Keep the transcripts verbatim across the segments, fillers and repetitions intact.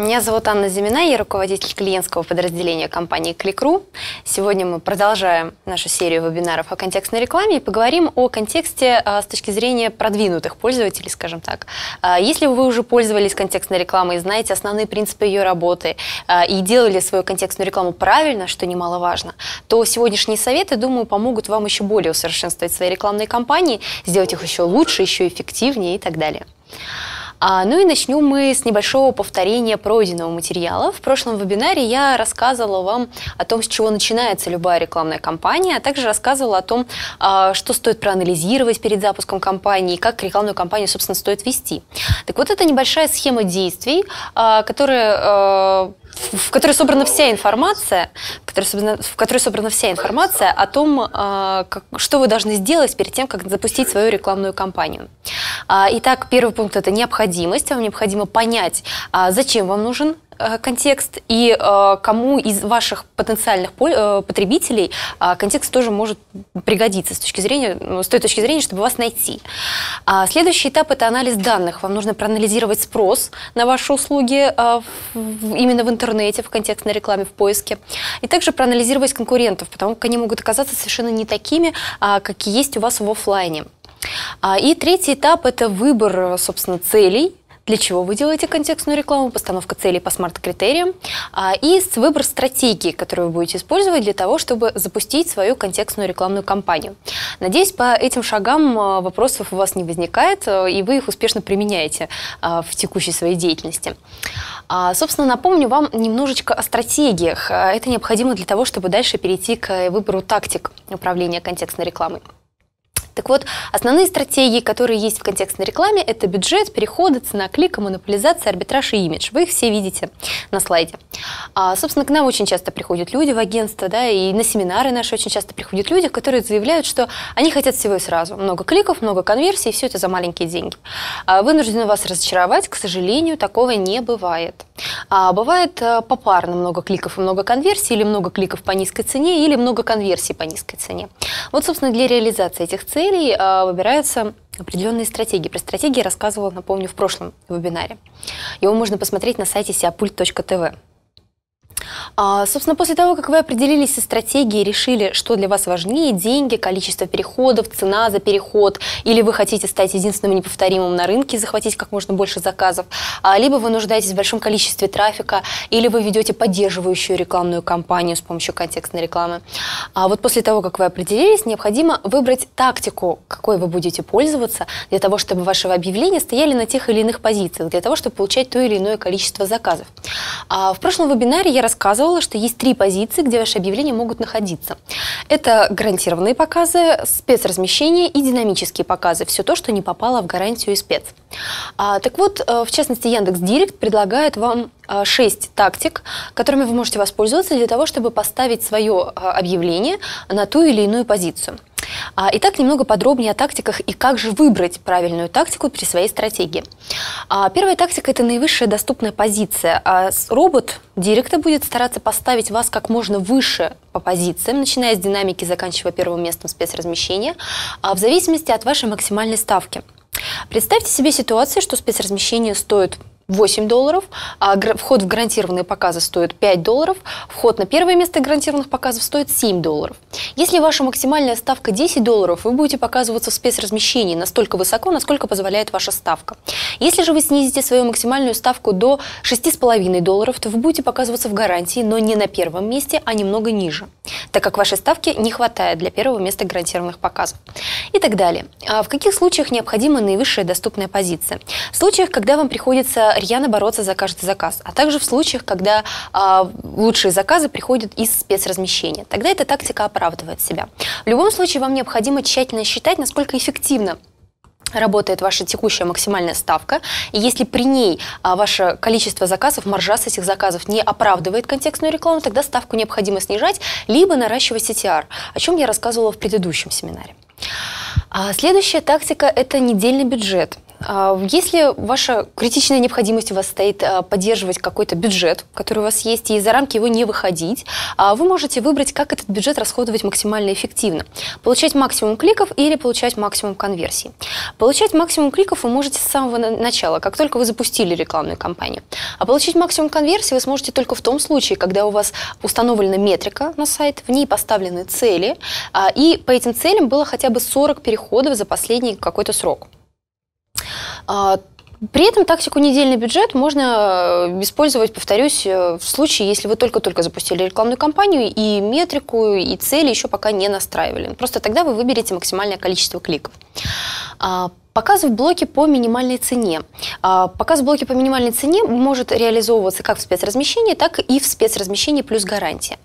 Меня зовут Анна Зимина, я руководитель клиентского подразделения компании Click.ru. Сегодня мы продолжаем нашу серию вебинаров о контекстной рекламе и поговорим о контексте с точки зрения продвинутых пользователей, скажем так. Если вы уже пользовались контекстной рекламой, знаете основные принципы ее работы и делали свою контекстную рекламу правильно, что немаловажно, то сегодняшние советы, думаю, помогут вам еще более усовершенствовать свои рекламные кампании, сделать их еще лучше, еще эффективнее и так далее. А, ну и начнем мы с небольшого повторения пройденного материала. В прошлом вебинаре я рассказывала вам о том, с чего начинается любая рекламная кампания, а также рассказывала о том, а, что стоит проанализировать перед запуском кампании, как рекламную кампанию, собственно, стоит вести. Так вот, это небольшая схема действий, а, которая... А, в которой собрана вся информация, в которой собрана вся информация о том, что вы должны сделать перед тем, как запустить свою рекламную кампанию. Итак, первый пункт – это необходимость. Вам необходимо понять, зачем вам нужен контекст и кому из ваших потенциальных потребителей контекст тоже может пригодиться с точки зрения, с той точки зрения, чтобы вас найти. Следующий этап – это анализ данных. Вам нужно проанализировать спрос на ваши услуги именно в интернете, в контекстной рекламе, в поиске, и также проанализировать конкурентов, потому как они могут оказаться совершенно не такими, как есть у вас в офлайне. И третий этап – это выбор, собственно, целей. Для чего вы делаете контекстную рекламу, постановка целей по смарт-критериям и выбор стратегии, которую вы будете использовать для того, чтобы запустить свою контекстную рекламную кампанию. Надеюсь, по этим шагам вопросов у вас не возникает, и вы их успешно применяете в текущей своей деятельности. Собственно, напомню вам немножечко о стратегиях. Это необходимо для того, чтобы дальше перейти к выбору тактик управления контекстной рекламой. Так вот, основные стратегии, которые есть в контекстной рекламе, это бюджет, переходы, цена клика, монополизация, арбитраж и имидж. Вы их все видите на слайде. А, собственно, к нам очень часто приходят люди в агентство, да, и на семинары наши очень часто приходят люди, которые заявляют, что они хотят всего и сразу. Много кликов, много конверсий, и все это за маленькие деньги. А, вынуждены вас разочаровать, к сожалению, такого не бывает. А, бывает а, попарно много кликов и много конверсий, или много кликов по низкой цене, или много конверсий по низкой цене. Вот, собственно, для реализации этих целей выбираются определенные стратегии. Про стратегии я рассказывала, напомню, в прошлом вебинаре. Его можно посмотреть на сайте сеопульт точка тв. А, собственно, после того, как вы определились со стратегией, решили, что для вас важнее – деньги, количество переходов, цена за переход, или вы хотите стать единственным неповторимым на рынке, захватить как можно больше заказов, а, либо вы нуждаетесь в большом количестве трафика, или вы ведете поддерживающую рекламную кампанию с помощью контекстной рекламы. А вот после того, как вы определились, необходимо выбрать тактику, какой вы будете пользоваться, для того, чтобы ваши объявления стояли на тех или иных позициях, для того, чтобы получать то или иное количество заказов. А в прошлом вебинаре я рассказывала, что есть три позиции, где ваши объявления могут находиться. Это гарантированные показы, спецразмещение и динамические показы. Все то, что не попало в гарантию и спец. А, так вот, в частности, Яндекс.Директ предлагает вам шесть тактик, которыми вы можете воспользоваться для того, чтобы поставить свое объявление на ту или иную позицию. Итак, немного подробнее о тактиках и как же выбрать правильную тактику при своей стратегии. Первая тактика – это наивысшая доступная позиция. Робот Директа будет стараться поставить вас как можно выше по позициям, начиная с динамики, заканчивая первым местом спецразмещения, в зависимости от вашей максимальной ставки. Представьте себе ситуацию, что спецразмещение стоит восемь долларов, а вход в гарантированные показы стоит пять долларов, вход на первое место гарантированных показов стоит семь долларов. Если ваша максимальная ставка десять долларов, вы будете показываться в спецразмещении настолько высоко, насколько позволяет ваша ставка. Если же вы снизите свою максимальную ставку до шести с половиной долларов, то вы будете показываться в гарантии, но не на первом месте, а немного ниже, так как вашей ставки не хватает для первого места гарантированных показов. И так далее. А в каких случаях необходима наивысшая доступная позиция? В случаях, когда вам приходится рьяно бороться за каждый заказ, а также в случаях, когда а, лучшие заказы приходят из спецразмещения. Тогда эта тактика оправдывает себя. В любом случае, вам необходимо тщательно считать, насколько эффективно работает ваша текущая максимальная ставка, и если при ней а, ваше количество заказов, маржа с этих заказов не оправдывает контекстную рекламу, тогда ставку необходимо снижать, либо наращивать си ти ар, о чем я рассказывала в предыдущем семинаре. А следующая тактика – это недельный бюджет. Если ваша критичная необходимость у вас стоит поддерживать какой-то бюджет, который у вас есть, и за рамки его не выходить, вы можете выбрать, как этот бюджет расходовать максимально эффективно. Получать максимум кликов или получать максимум конверсий. Получать максимум кликов вы можете с самого начала, как только вы запустили рекламную кампанию. А получить максимум конверсий вы сможете только в том случае, когда у вас установлена метрика на сайт, в ней поставлены цели, и по этим целям было хотя бы сорок переходов за последний какой-то срок. При этом тактику «недельный бюджет» можно использовать, повторюсь, в случае, если вы только-только запустили рекламную кампанию, и метрику, и цели еще пока не настраивали. Просто тогда вы выберете максимальное количество кликов. Показ в блоке по минимальной цене. Показ в блоке по минимальной цене может реализовываться как в спецразмещении, так и в спецразмещении плюс гарантия.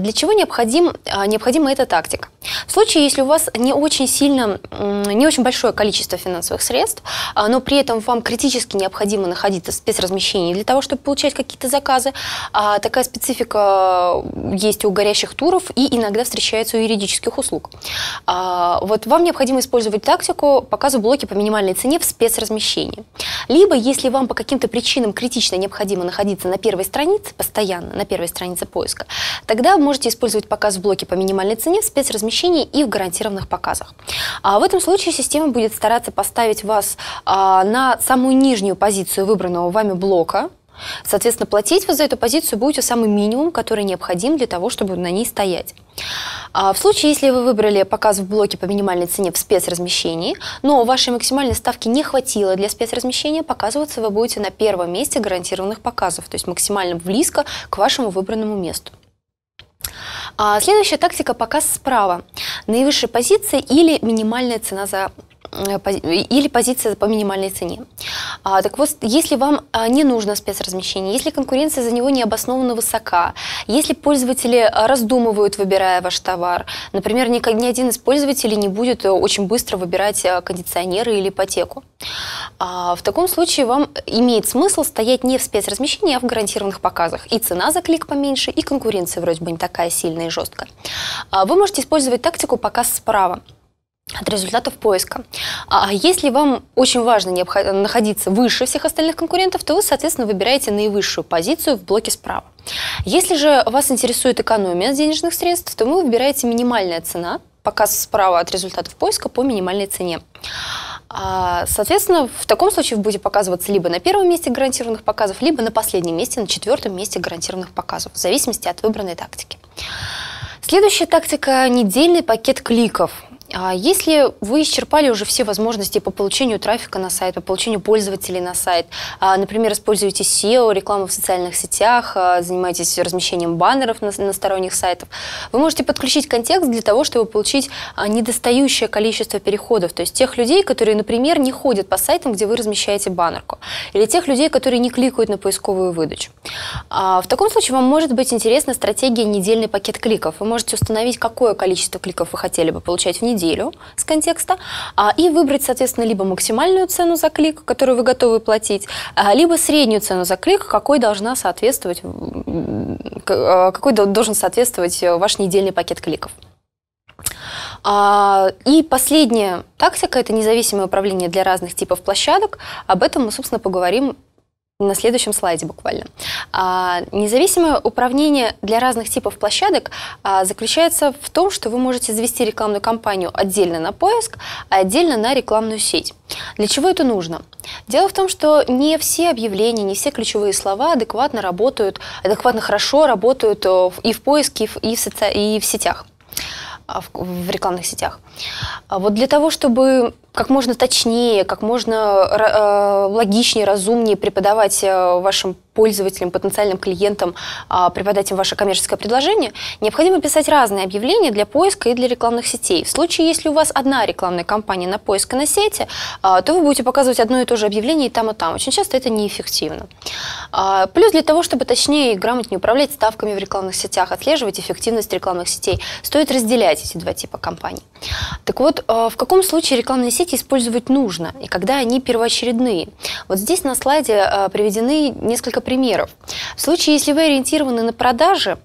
Для чего необходим, необходима эта тактика? В случае, если у вас не очень сильно, не очень большое количество финансовых средств, но при этом вам критически необходимо находиться в спецразмещении для того, чтобы получать какие-то заказы, такая специфика есть у горящих туров и иногда встречается у юридических услуг. Вот вам необходимо использовать тактику показа блоки по минимальной цене в спецразмещении. Либо, если вам по каким-то причинам критично необходимо находиться на первой странице, постоянно на первой странице поиска, тогда вы можете использовать показ в блоке по минимальной цене в спецразмещении и в гарантированных показах. А в этом случае система будет стараться поставить вас а, на самую нижнюю позицию выбранного вами блока. Соответственно, платить вы за эту позицию будете самый минимум, который необходим для того, чтобы на ней стоять. А в случае, если вы выбрали показ в блоке по минимальной цене в спецразмещении, но вашей максимальной ставки не хватило для спецразмещения, показываться вы будете на первом месте гарантированных показов, то есть максимально близко к вашему выбранному месту. А следующая тактика – показ справа. Наивысшая позиция или минимальная цена за или позиция по минимальной цене. А, так вот, если вам а, не нужно спецразмещение, если конкуренция за него необоснованно высока, если пользователи раздумывают, выбирая ваш товар, например, ни, ни один из пользователей не будет очень быстро выбирать кондиционеры или ипотеку, а, в таком случае вам имеет смысл стоять не в спецразмещении, а в гарантированных показах. И цена за клик поменьше, и конкуренция вроде бы не такая сильная и жесткая. А, вы можете использовать тактику «показ справа» от результатов поиска. А если вам очень важно находиться выше всех остальных конкурентов, то вы, соответственно, выбираете наивысшую позицию в блоке справа. Если же вас интересует экономия денежных средств, то вы выбираете минимальная цена, показ справа от результатов поиска по минимальной цене. Соответственно, в таком случае вы будете показываться либо на первом месте гарантированных показов, либо на последнем месте, на четвертом месте гарантированных показов, в зависимости от выбранной тактики. Следующая тактика – недельный пакет кликов. Если вы исчерпали уже все возможности по получению трафика на сайт, по получению пользователей на сайт, например, используете сео, рекламу в социальных сетях, занимаетесь размещением баннеров на, на сторонних сайтах, вы можете подключить контекст для того, чтобы получить недостающее количество переходов, то есть тех людей, которые, например, не ходят по сайтам, где вы размещаете баннерку, или тех людей, которые не кликают на поисковую выдачу. В таком случае вам может быть интересна стратегия «недельный пакет кликов». Вы можете установить, какое количество кликов вы хотели бы получать в неделю, неделю с контекста, и выбрать, соответственно, либо максимальную цену за клик, которую вы готовы платить, либо среднюю цену за клик, какой, должна соответствовать, какой должен соответствовать ваш недельный пакет кликов. И последняя тактика – это независимое управление для разных типов площадок. Об этом мы, собственно, поговорим на следующем слайде буквально. А, независимое управление для разных типов площадок а, заключается в том, что вы можете завести рекламную кампанию отдельно на поиск, а отдельно на рекламную сеть. Для чего это нужно? Дело в том, что не все объявления, не все ключевые слова адекватно работают, адекватно хорошо работают и в поиске, и в, соци... и в сетях. в рекламных сетях. Вот для того, чтобы как можно точнее, как можно логичнее, разумнее преподавать вашим пользователям, потенциальным клиентам, преподать им ваше коммерческое предложение, необходимо писать разные объявления для поиска и для рекламных сетей. В случае, если у вас одна рекламная кампания на поиск и на сети, то вы будете показывать одно и то же объявление и там, и там. Очень часто это неэффективно. Плюс для того, чтобы точнее и грамотнее управлять ставками в рекламных сетях, отслеживать эффективность рекламных сетей, стоит разделять эти два типа компаний. Так вот, в каком случае рекламные сети использовать нужно и когда они первоочередные? Вот здесь на слайде приведены несколько примеров. В случае, если вы ориентированы на продажи,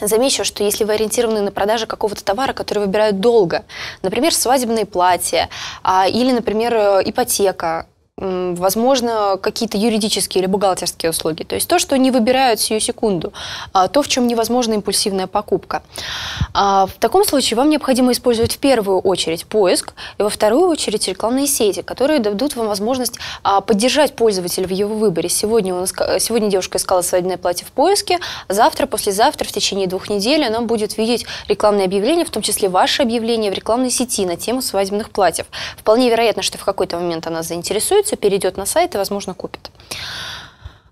Замечу, что если вы ориентированы на продажи какого-то товара, который выбирают долго, например, свадебные платья или, например, ипотека, возможно, какие-то юридические или бухгалтерские услуги. То есть то, что не выбирают сию секунду, то, в чем невозможна импульсивная покупка. В таком случае вам необходимо использовать в первую очередь поиск, и во вторую очередь рекламные сети, которые дадут вам возможность поддержать пользователя в его выборе. Сегодня, он, сегодня девушка искала свадебное платье в поиске, завтра, послезавтра, в течение двух недель она будет видеть рекламные объявления, в том числе ваши объявления в рекламной сети на тему свадебных платьев. Вполне вероятно, что в какой-то момент она заинтересуется, перейдет на сайт и, возможно, купит.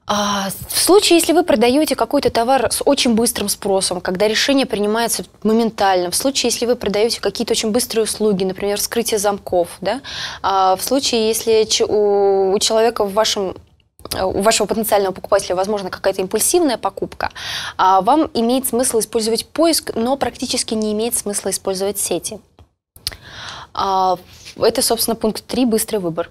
В случае, если вы продаете какой-то товар с очень быстрым спросом, когда решение принимается моментально, в случае, если вы продаете какие-то очень быстрые услуги, например, вскрытие замков, да, в случае, если у человека в вашем... у вашего потенциального покупателя, возможно, какая-то импульсивная покупка, вам имеет смысл использовать поиск, но практически не имеет смысла использовать сети. Это, собственно, пункт три – быстрый выбор.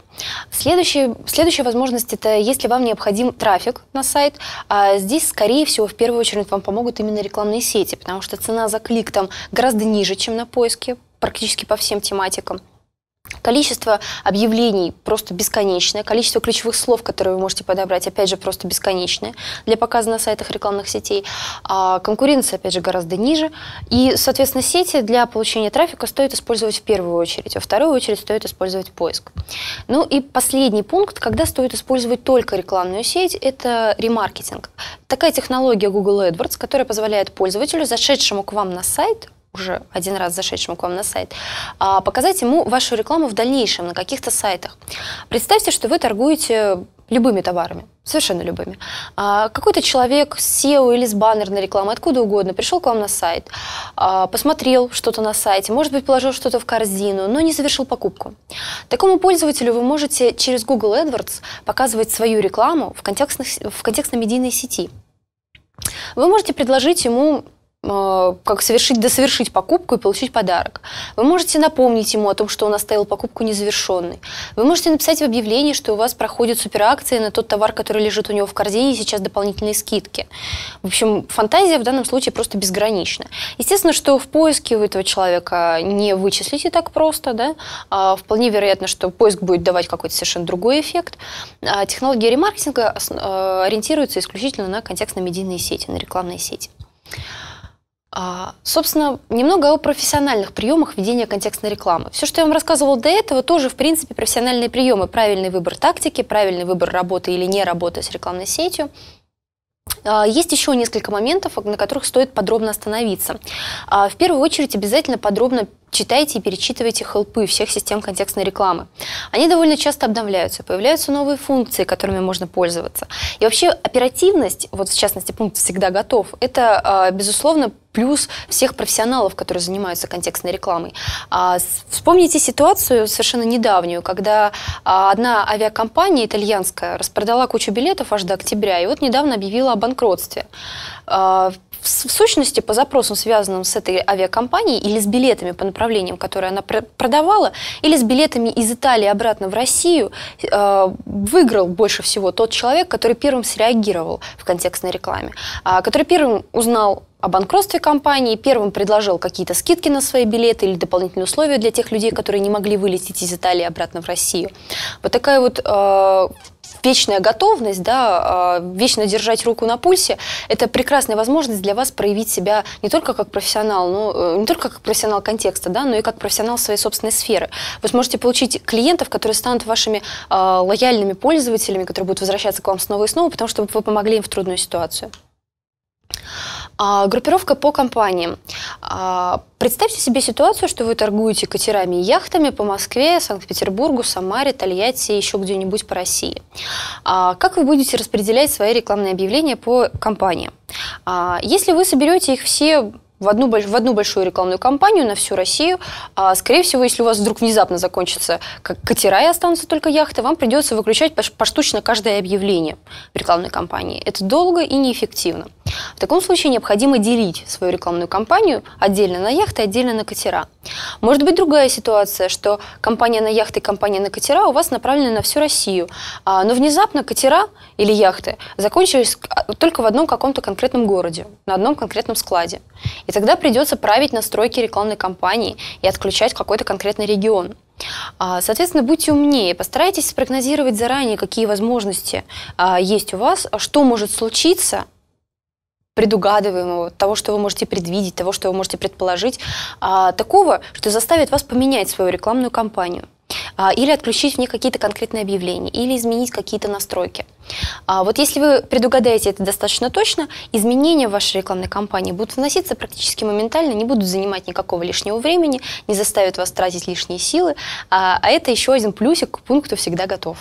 Следующая, следующая возможность – это если вам необходим трафик на сайт. А здесь, скорее всего, в первую очередь вам помогут именно рекламные сети, потому что цена за клик там гораздо ниже, чем на поиске, практически по всем тематикам. Количество объявлений просто бесконечное, количество ключевых слов, которые вы можете подобрать, опять же, просто бесконечное для показа на сайтах рекламных сетей. А конкуренция, опять же, гораздо ниже. И, соответственно, сети для получения трафика стоит использовать в первую очередь, а во вторую очередь стоит использовать поиск. Ну и последний пункт, когда стоит использовать только рекламную сеть, это ремаркетинг. Такая технология Google AdWords, которая позволяет пользователю, зашедшему к вам на сайт, уже один раз зашедшему к вам на сайт, показать ему вашу рекламу в дальнейшем на каких-то сайтах. Представьте, что вы торгуете любыми товарами, совершенно любыми. Какой-то человек с сео или с баннерной рекламы, откуда угодно, пришел к вам на сайт, посмотрел что-то на сайте, может быть, положил что-то в корзину, но не завершил покупку. Такому пользователю вы можете через Google AdWords показывать свою рекламу в контекстно-медийной сети. Вы можете предложить ему как совершить, досовершить покупку и получить подарок. Вы можете напомнить ему о том, что он оставил покупку незавершенной. Вы можете написать в объявлении, что у вас проходят суперакции на тот товар, который лежит у него в корзине, и сейчас дополнительные скидки. В общем, фантазия в данном случае просто безгранична. Естественно, что в поиске вы этого человека не вычислите так просто, да? А вполне вероятно, что поиск будет давать какой-то совершенно другой эффект. А технология ремаркетинга ориентируется исключительно на контекстно-медийные сети, на рекламные сети. Собственно, немного о профессиональных приемах ведения контекстной рекламы. Все, что я вам рассказывала до этого, тоже, в принципе, профессиональные приемы. Правильный выбор тактики, правильный выбор работы или не работы с рекламной сетью. Есть еще несколько моментов, на которых стоит подробно остановиться. В первую очередь, обязательно подробно читайте и перечитывайте хелпы всех систем контекстной рекламы. Они довольно часто обновляются, появляются новые функции, которыми можно пользоваться. И вообще оперативность, вот в частности пункт «Всегда готов», это, безусловно, плюс всех профессионалов, которые занимаются контекстной рекламой. Вспомните ситуацию совершенно недавнюю, когда одна авиакомпания итальянская распродала кучу билетов аж до октября, и вот недавно объявила о банкротстве. В сущности, по запросам, связанным с этой авиакомпанией, или с билетами по направлениям, которые она продавала, или с билетами из Италии обратно в Россию, выиграл больше всего тот человек, который первым среагировал в контекстной рекламе, который первым узнал о банкротстве компании, первым предложил какие-то скидки на свои билеты или дополнительные условия для тех людей, которые не могли вылететь из Италии обратно в Россию. Вот такая вот э, вечная готовность, да, э, вечно держать руку на пульсе – это прекрасная возможность для вас проявить себя не только как профессионал, но, э, не только как профессионал контекста, да, но и как профессионал своей собственной сферы. Вы сможете получить клиентов, которые станут вашими э, лояльными пользователями, которые будут возвращаться к вам снова и снова, потому что вы помогли им в трудную ситуацию. А, группировка по компаниям. А, представьте себе ситуацию, что вы торгуете катерами и яхтами по Москве, Санкт-Петербургу, Самаре, Тольятти, еще где-нибудь по России. А, как вы будете распределять свои рекламные объявления по компаниям? А, если вы соберете их все в одну, в одну большую рекламную кампанию на всю Россию, а, скорее всего, если у вас вдруг внезапно закончатся катера и останутся только яхты, вам придется выключать поштучно каждое объявление в рекламной кампании. Это долго и неэффективно. В таком случае необходимо делить свою рекламную кампанию отдельно на яхты, отдельно на катера. Может быть другая ситуация, что компания на яхты и компания на катера у вас направлены на всю Россию, но внезапно катера или яхты закончились только в одном каком-то конкретном городе, на одном конкретном складе. И тогда придется править настройки рекламной кампании и отключать какой-то конкретный регион. Соответственно, будьте умнее, постарайтесь спрогнозировать заранее, какие возможности есть у вас, что может случиться, предугадываемого, того, что вы можете предвидеть, того, что вы можете предположить, такого, что заставит вас поменять свою рекламную кампанию или отключить в ней какие-то конкретные объявления, или изменить какие-то настройки. Вот если вы предугадаете это достаточно точно, изменения в вашей рекламной кампании будут вноситься практически моментально, не будут занимать никакого лишнего времени, не заставят вас тратить лишние силы, а это еще один плюсик к пункту «Всегда готов».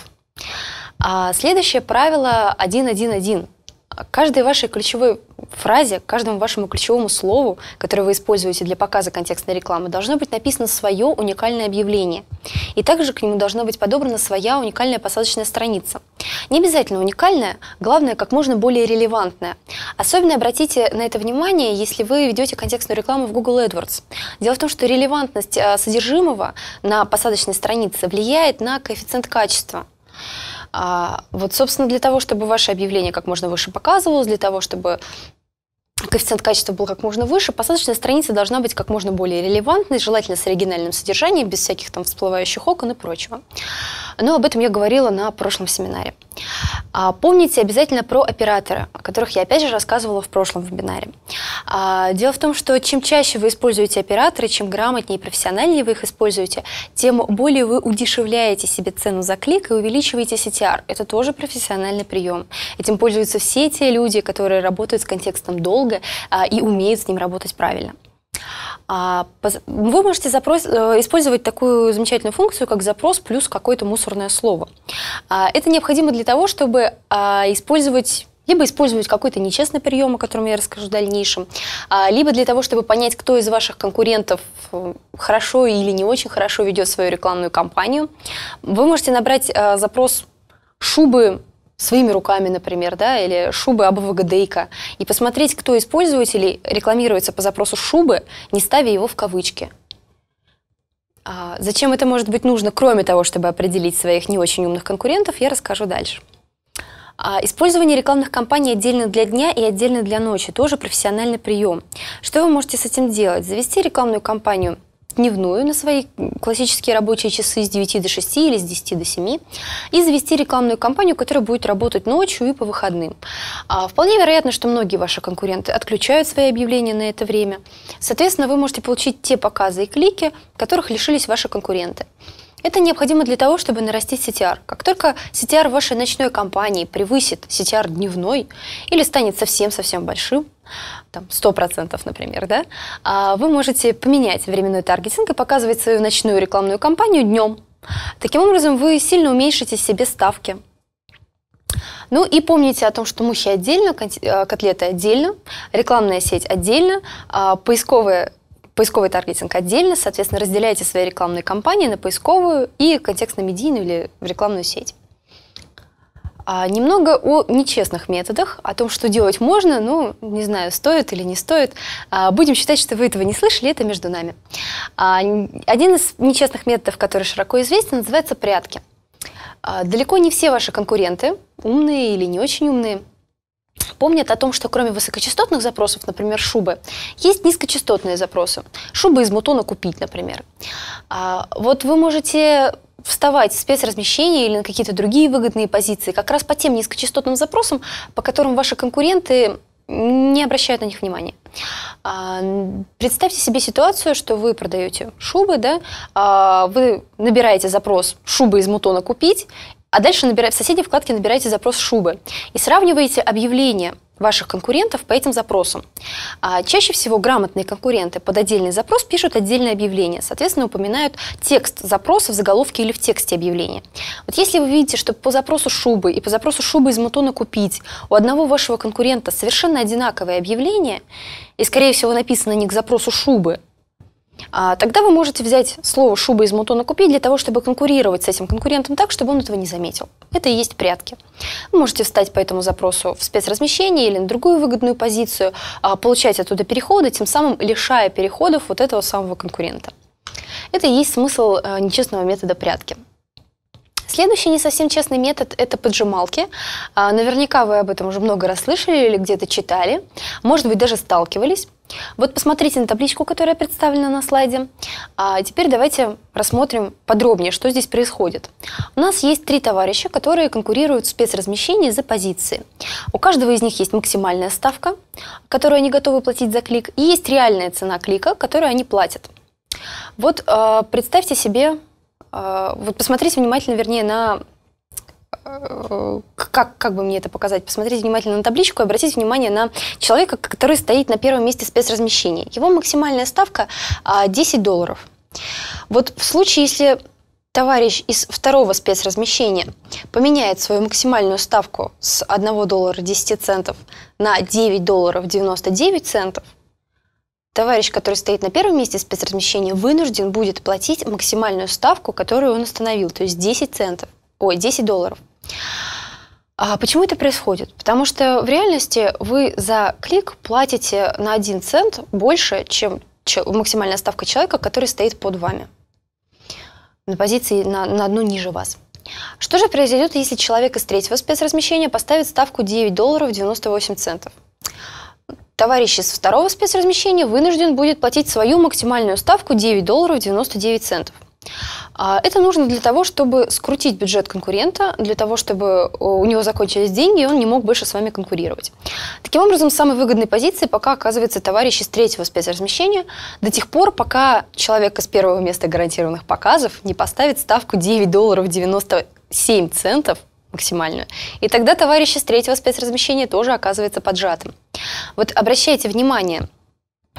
Следующее правило один один один. Каждой вашей ключевой фразе, каждому вашему ключевому слову, которое вы используете для показа контекстной рекламы, должно быть написано свое уникальное объявление. И также к нему должна быть подобрана своя уникальная посадочная страница. Не обязательно уникальная, главное, как можно более релевантная. Особенно обратите на это внимание, если вы ведете контекстную рекламу в Google AdWords. Дело в том, что релевантность содержимого на посадочной странице влияет на коэффициент качества. А вот, собственно, для того, чтобы ваше объявление как можно выше показывалось, для того, чтобы коэффициент качества был как можно выше, посадочная страница должна быть как можно более релевантной, желательно с оригинальным содержанием, без всяких там всплывающих окон и прочего. Но об этом я говорила на прошлом семинаре. А помните обязательно про оператора, о которых я опять же рассказывала в прошлом вебинаре. А дело в том, что чем чаще вы используете операторы, чем грамотнее и профессиональнее вы их используете, тем более вы удешевляете себе цену за клик и увеличиваете си ти ар. Это тоже профессиональный прием. Этим пользуются все те люди, которые работают с контекстом долго а, и умеют с ним работать правильно. Вы можете запрос, использовать такую замечательную функцию, как запрос плюс какое-то мусорное слово. Это необходимо для того, чтобы использовать, либо использовать какой-то нечестный прием, о котором я расскажу в дальнейшем, либо для того, чтобы понять, кто из ваших конкурентов хорошо или не очень хорошо ведет свою рекламную кампанию. Вы можете набрать запрос «шубы», своими руками, например, да, или шубы обвгдейка, и посмотреть, кто из пользователей рекламируется по запросу шубы, не ставя его в кавычки. А зачем это может быть нужно, кроме того, чтобы определить своих не очень умных конкурентов, я расскажу дальше. Использование рекламных кампаний отдельно для дня и отдельно для ночи – тоже профессиональный прием. Что вы можете с этим делать? Завести рекламную кампанию дневную на свои классические рабочие часы с девяти до шести или с десяти до семи и завести рекламную кампанию, которая будет работать ночью и по выходным. А вполне вероятно, что многие ваши конкуренты отключают свои объявления на это время. Соответственно, вы можете получить те показы и клики, которых лишились ваши конкуренты. Это необходимо для того, чтобы нарастить си ти ар. Как только си ти ар вашей ночной кампании превысит си ти ар дневной или станет совсем-совсем большим, там сто процентов, например, да, вы можете поменять временной таргетинг и показывать свою ночную рекламную кампанию днем. Таким образом, вы сильно уменьшите себе ставки. Ну и помните о том, что мухи отдельно, котлеты отдельно, рекламная сеть отдельно, поисковая Поисковый таргетинг отдельно, соответственно, разделяйте свои рекламные кампании на поисковую и контекстно-медийную или рекламную сеть. А немного о нечестных методах, о том, что делать можно, ну, не знаю, стоит или не стоит. А будем считать, что вы этого не слышали, это между нами. А один из нечестных методов, который широко известен, называется прятки. А далеко не все ваши конкуренты, умные или не очень умные, помнят о том, что кроме высокочастотных запросов, например, шубы, есть низкочастотные запросы. Шубы из мутона купить, например. А вот вы можете вставать в спецразмещение или на какие-то другие выгодные позиции как раз по тем низкочастотным запросам, по которым ваши конкуренты не обращают на них внимания. Представьте себе ситуацию, что вы продаете шубы, да? Вы набираете запрос «шубы из мутона купить», а дальше набирая, в соседней вкладке набираете запрос «шубы» и сравниваете объявления ваших конкурентов по этим запросам. А чаще всего грамотные конкуренты под отдельный запрос пишут отдельное объявление, соответственно, упоминают текст запроса в заголовке или в тексте объявления. Вот если вы видите, что по запросу «шубы» и по запросу «шубы из мутона купить» у одного вашего конкурента совершенно одинаковое объявление, и, скорее всего, написано не к запросу «шубы», тогда вы можете взять слово «шуба из мутона купить» для того, чтобы конкурировать с этим конкурентом так, чтобы он этого не заметил. Это и есть прятки. Вы можете встать по этому запросу в спецразмещение или на другую выгодную позицию, получать оттуда переходы, тем самым лишая переходов вот этого самого конкурента. Это и есть смысл нечестного метода прятки. Следующий не совсем честный метод – это поджималки. Наверняка вы об этом уже много раз слышали или где-то читали, может быть, даже сталкивались. Вот посмотрите на табличку, которая представлена на слайде. А теперь давайте рассмотрим подробнее, что здесь происходит. У нас есть три товарища, которые конкурируют в спецразмещении за позиции. У каждого из них есть максимальная ставка, которую они готовы платить за клик, и есть реальная цена клика, которую они платят. Вот э, представьте себе, э, вот посмотрите внимательно, вернее, на... Как, как бы мне это показать? Посмотрите внимательно на табличку и обратите внимание на человека, который стоит на первом месте спецразмещения. Его максимальная ставка десять долларов. Вот в случае, если товарищ из второго спецразмещения поменяет свою максимальную ставку с одного доллара десяти центов на девять долларов девяносто девять центов, товарищ, который стоит на первом месте спецразмещения, вынужден будет платить максимальную ставку, которую он установил, то есть десять центов. Ой, десять долларов. А почему это происходит? Потому что в реальности вы за клик платите на один цент больше, чем максимальная ставка человека, который стоит под вами, на позиции на, на одну ниже вас. Что же произойдет, если человек из третьего спецразмещения поставит ставку девять долларов девяносто восемь центов? Товарищ из второго спецразмещения вынужден будет платить свою максимальную ставку девять долларов девяносто девять центов. Это нужно для того, чтобы скрутить бюджет конкурента, для того, чтобы у него закончились деньги, и он не мог больше с вами конкурировать. Таким образом, в самой выгодной позиции пока оказывается товарищ из третьего спецразмещения, до тех пор, пока человек из первого места гарантированных показов не поставит ставку девять долларов девяносто семь центов максимальную. И тогда товарищ из третьего спецразмещения тоже оказывается поджатым. Вот обращайте внимание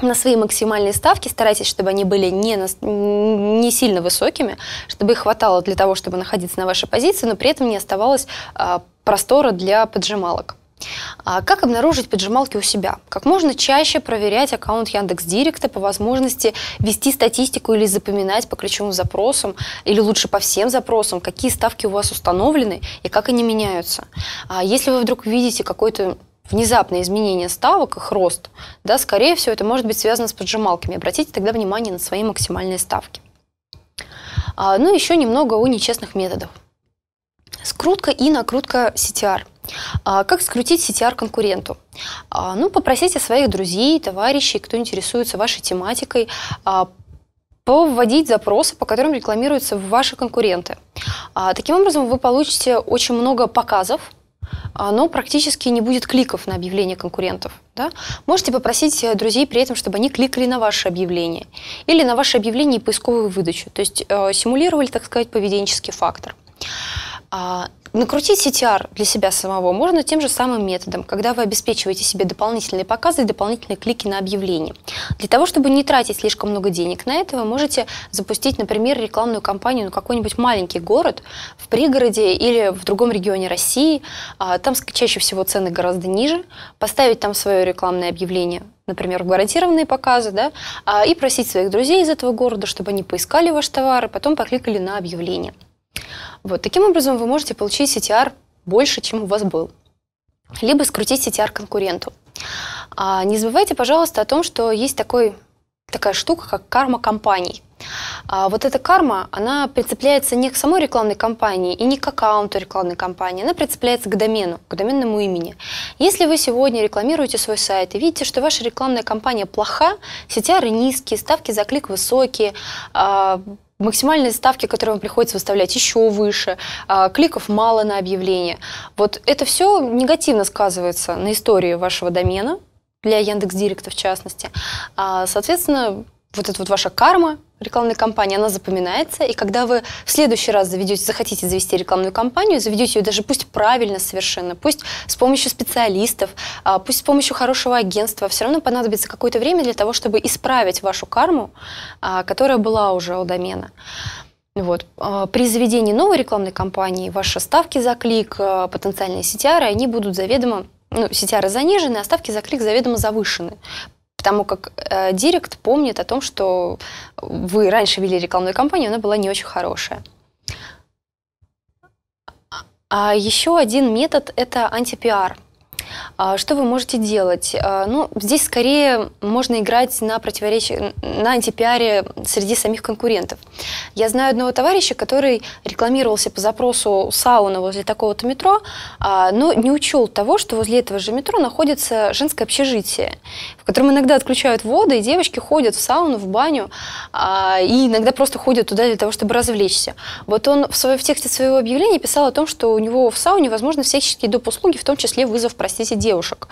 на свои максимальные ставки, старайтесь, чтобы они были не, на, не сильно высокими, чтобы их хватало для того, чтобы находиться на вашей позиции, но при этом не оставалось а, простора для поджималок. А как обнаружить поджималки у себя? Как можно чаще проверять аккаунт Яндекс.Директа, по возможности вести статистику или запоминать по ключевым запросам, или лучше по всем запросам, какие ставки у вас установлены и как они меняются. А если вы вдруг видите какой-то внезапное изменение ставок, их рост, да, скорее всего, это может быть связано с поджималками. Обратите тогда внимание на свои максимальные ставки. А, ну, еще немного о нечестных методах. Скрутка и накрутка си ти ар. А, как скрутить си ти ар конкуренту? А, ну, попросите своих друзей, товарищей, кто интересуется вашей тематикой, а, повводить запросы, по которым рекламируются ваши конкуренты. А, таким образом, вы получите очень много показов, но практически не будет кликов на объявления конкурентов. Да? Можете попросить друзей при этом, чтобы они кликали на ваше объявление или на ваше объявление и поисковую выдачу, то есть э, симулировали, так сказать, поведенческий фактор. А, накрутить си ти ар для себя самого можно тем же самым методом, когда вы обеспечиваете себе дополнительные показы и дополнительные клики на объявление. Для того, чтобы не тратить слишком много денег на это, вы можете запустить, например, рекламную кампанию на какой-нибудь маленький город в пригороде или в другом регионе России. Там чаще всего цены гораздо ниже. Поставить там свое рекламное объявление, например, в гарантированные показы, да, и просить своих друзей из этого города, чтобы они поискали ваш товар и потом покликали на объявление. Вот, таким образом вы можете получить си ти ар больше, чем у вас был. Либо скрутить си ти ар конкуренту. А не забывайте, пожалуйста, о том, что есть такой, такая штука, как карма компаний. А вот эта карма, она прицепляется не к самой рекламной кампании и не к аккаунту рекламной кампании, она прицепляется к домену, к доменному имени. Если вы сегодня рекламируете свой сайт и видите, что ваша рекламная кампания плоха, си ти ар низкие, ставки за клик высокие, максимальные ставки, которые вам приходится выставлять, еще выше, кликов мало на объявление. Вот это все негативно сказывается на истории вашего домена, для Яндекс.Директа в частности. Соответственно, вот эта вот ваша карма рекламной кампании, она запоминается, и когда вы в следующий раз заведете, захотите завести рекламную кампанию, заведете ее даже пусть правильно совершенно, пусть с помощью специалистов, пусть с помощью хорошего агентства, все равно понадобится какое-то время для того, чтобы исправить вашу карму, которая была уже у домена. Вот. При заведении новой рекламной кампании ваши ставки за клик, потенциальные си ти ар, они будут заведомо, ну, си ти ар занижены, а ставки за клик заведомо завышены. потому как э, Директ помнит о том, что вы раньше вели рекламную кампанию, она была не очень хорошая. А еще один метод – это антипиар. Что вы можете делать? Ну, здесь скорее можно играть на противоречии, на антипиаре среди самих конкурентов. Я знаю одного товарища, который рекламировался по запросу сауна возле такого-то метро, но не учел того, что возле этого же метро находится женское общежитие, в котором иногда отключают воду, и девочки ходят в сауну, в баню, и иногда просто ходят туда для того, чтобы развлечься. Вот он в, своем, в тексте своего объявления писал о том, что у него в сауне возможны всяческие доп. Услуги, в том числе вызов, простите, девушек.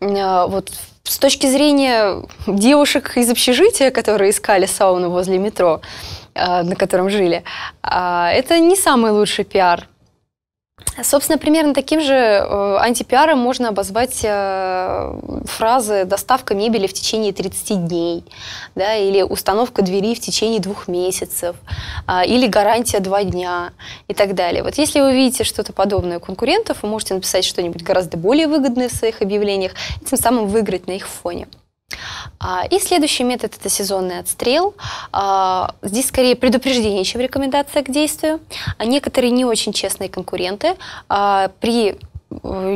Вот с точки зрения девушек из общежития, которые искали сауну возле метро, на котором жили, это не самый лучший пиар. Собственно, примерно таким же антипиаром можно обозвать фразы «доставка мебели в течение тридцати дней», да, или «установка двери в течение двух месяцев», или «гарантия два дня» и так далее. Вот если вы видите что-то подобное у конкурентов, вы можете написать что-нибудь гораздо более выгодное в своих объявлениях, и тем самым выиграть на их фоне. И следующий метод – это сезонный отстрел. Здесь скорее предупреждение, чем рекомендация к действию. Некоторые не очень честные конкуренты, при,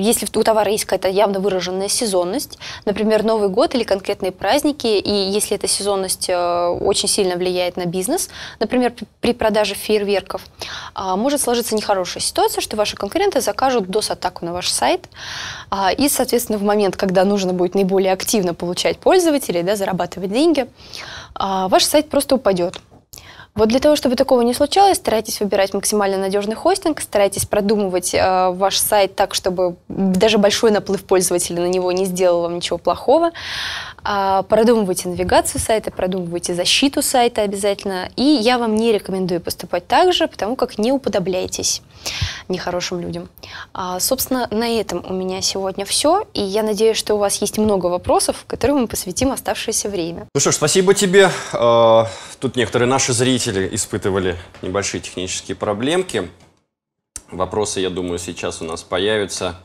если у товара есть какая-то явно выраженная сезонность, например, Новый год или конкретные праздники, и если эта сезонность очень сильно влияет на бизнес, например, при продаже фейерверков, может сложиться нехорошая ситуация, что ваши конкуренты закажут дос-атаку на ваш сайт, и, соответственно, в момент, когда нужно будет наиболее активно получать пользователей, да, зарабатывать деньги, ваш сайт просто упадет. Вот для того, чтобы такого не случалось, старайтесь выбирать максимально надежный хостинг, старайтесь продумывать э, ваш сайт так, чтобы даже большой наплыв пользователей на него не сделал вам ничего плохого. А, продумывайте навигацию сайта, продумывайте защиту сайта обязательно. И я вам не рекомендую поступать так же, потому как не уподобляйтесь нехорошим людям. А, собственно, на этом у меня сегодня все. И я надеюсь, что у вас есть много вопросов, которым мы посвятим оставшееся время. Ну что ж, спасибо тебе. Тут некоторые наши зрители испытывали небольшие технические проблемки. Вопросы, я думаю, сейчас у нас появятся.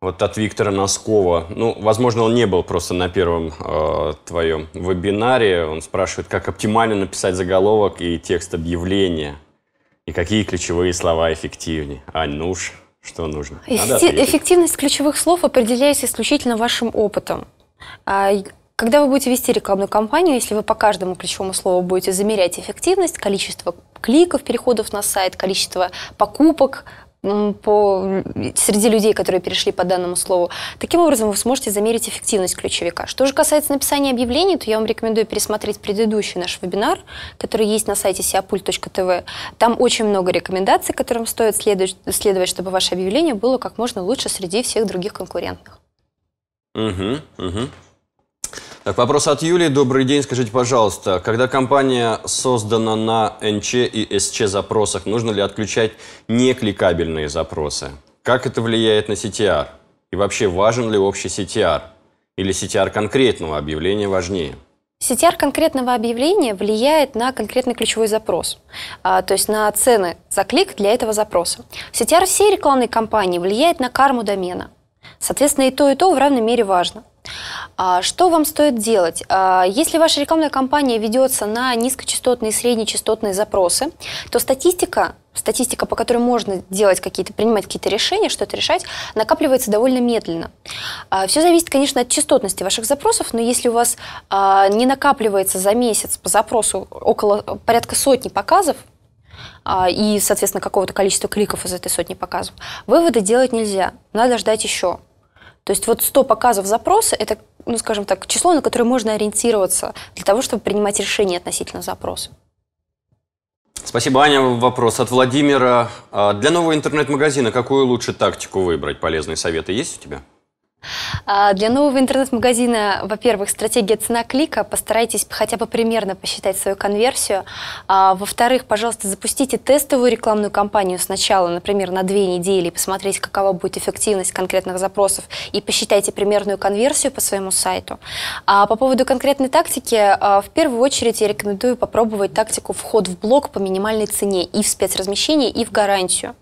Вот от Виктора Носкова. Ну, возможно, он не был просто на первом э, твоем вебинаре. Он спрашивает, как оптимально написать заголовок и текст объявления. И какие ключевые слова эффективнее. Ань, ну уж, что нужно? Надо ответить. Эффективность ключевых слов определяется исключительно вашим опытом. Когда вы будете вести рекламную кампанию, если вы по каждому ключевому слову будете замерять эффективность, количество кликов, переходов на сайт, количество покупок по, среди людей, которые перешли по данному слову, таким образом вы сможете замерить эффективность ключевика. Что же касается написания объявлений, то я вам рекомендую пересмотреть предыдущий наш вебинар, который есть на сайте сеопульт точка тв. Там очень много рекомендаций, которым стоит следовать, следовать, чтобы ваше объявление было как можно лучше среди всех других конкурентных. Угу, угу. Так, вопрос от Юлии. Добрый день. Скажите, пожалуйста, когда компания создана на эн че и эс че запросах, нужно ли отключать некликабельные запросы? Как это влияет на си ти ар? И вообще, важен ли общий си ти ар? Или си ти ар конкретного объявления важнее? си ти ар конкретного объявления влияет на конкретный ключевой запрос, то есть на цены за клик для этого запроса. си ти ар всей рекламной кампании влияет на карму домена. Соответственно, и то, и то в равной мере важно. Что вам стоит делать? Если ваша рекламная кампания ведется на низкочастотные и среднечастотные запросы, то статистика, статистика, по которой можно делать какие-то, принимать какие-то решения, что-то решать, накапливается довольно медленно. Все зависит, конечно, от частотности ваших запросов, но если у вас не накапливается за месяц по запросу около порядка сотни показов, и, соответственно, какого-то количества кликов из этой сотни показов, выводы делать нельзя, надо ждать еще. То есть вот сто показов запроса – это, ну, скажем так, число, на которое можно ориентироваться для того, чтобы принимать решение относительно запроса. Спасибо, Аня. Вопрос от Владимира. Для нового интернет-магазина какую лучше тактику выбрать? Полезные советы есть у тебя? Для нового интернет-магазина, во-первых, стратегия цена клика, постарайтесь хотя бы примерно посчитать свою конверсию. Во-вторых, пожалуйста, запустите тестовую рекламную кампанию сначала, например, на две недели, посмотрите, какова будет эффективность конкретных запросов и посчитайте примерную конверсию по своему сайту. А по поводу конкретной тактики, в первую очередь я рекомендую попробовать тактику вход в блог по минимальной цене и в спецразмещение, и в гарантию.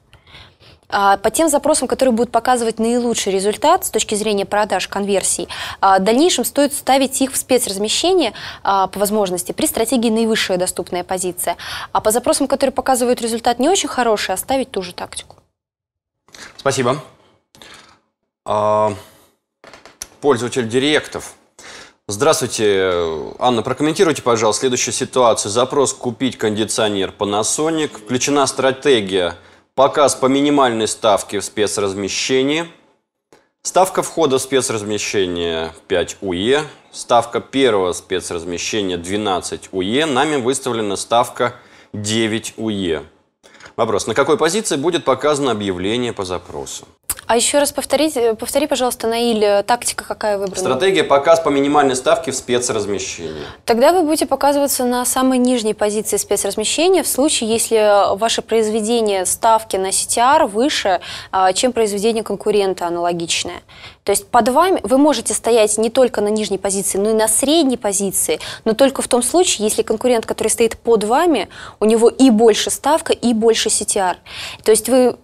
По тем запросам, которые будут показывать наилучший результат с точки зрения продаж, конверсий, в дальнейшем стоит ставить их в спецразмещение по возможности при стратегии наивысшая доступная позиция. А по запросам, которые показывают результат не очень хороший, оставить ту же тактику. Спасибо. Пользователь директов. Здравствуйте, Анна, прокомментируйте, пожалуйста, следующую ситуацию. Запрос «Купить кондиционер Panasonic». Включена стратегия «Показ по минимальной ставке в спецразмещении». Ставка входа в спецразмещение пять УЕ. Ставка первого спецразмещения двенадцать УЕ. Нами выставлена ставка девять УЕ. Вопрос. На какой позиции будет показано объявление по запросу? А еще раз повторите, повтори, пожалуйста, Наиль, тактика какая выбрана? Стратегия показ по минимальной ставке в спецразмещении. Тогда вы будете показываться на самой нижней позиции спецразмещения в случае, если ваше произведение ставки на си ти ар выше, чем произведение конкурента аналогичное. То есть под вами вы можете стоять не только на нижней позиции, но и на средней позиции, но только в том случае, если конкурент, который стоит под вами, у него и больше ставка, и больше си ти ар. То есть вы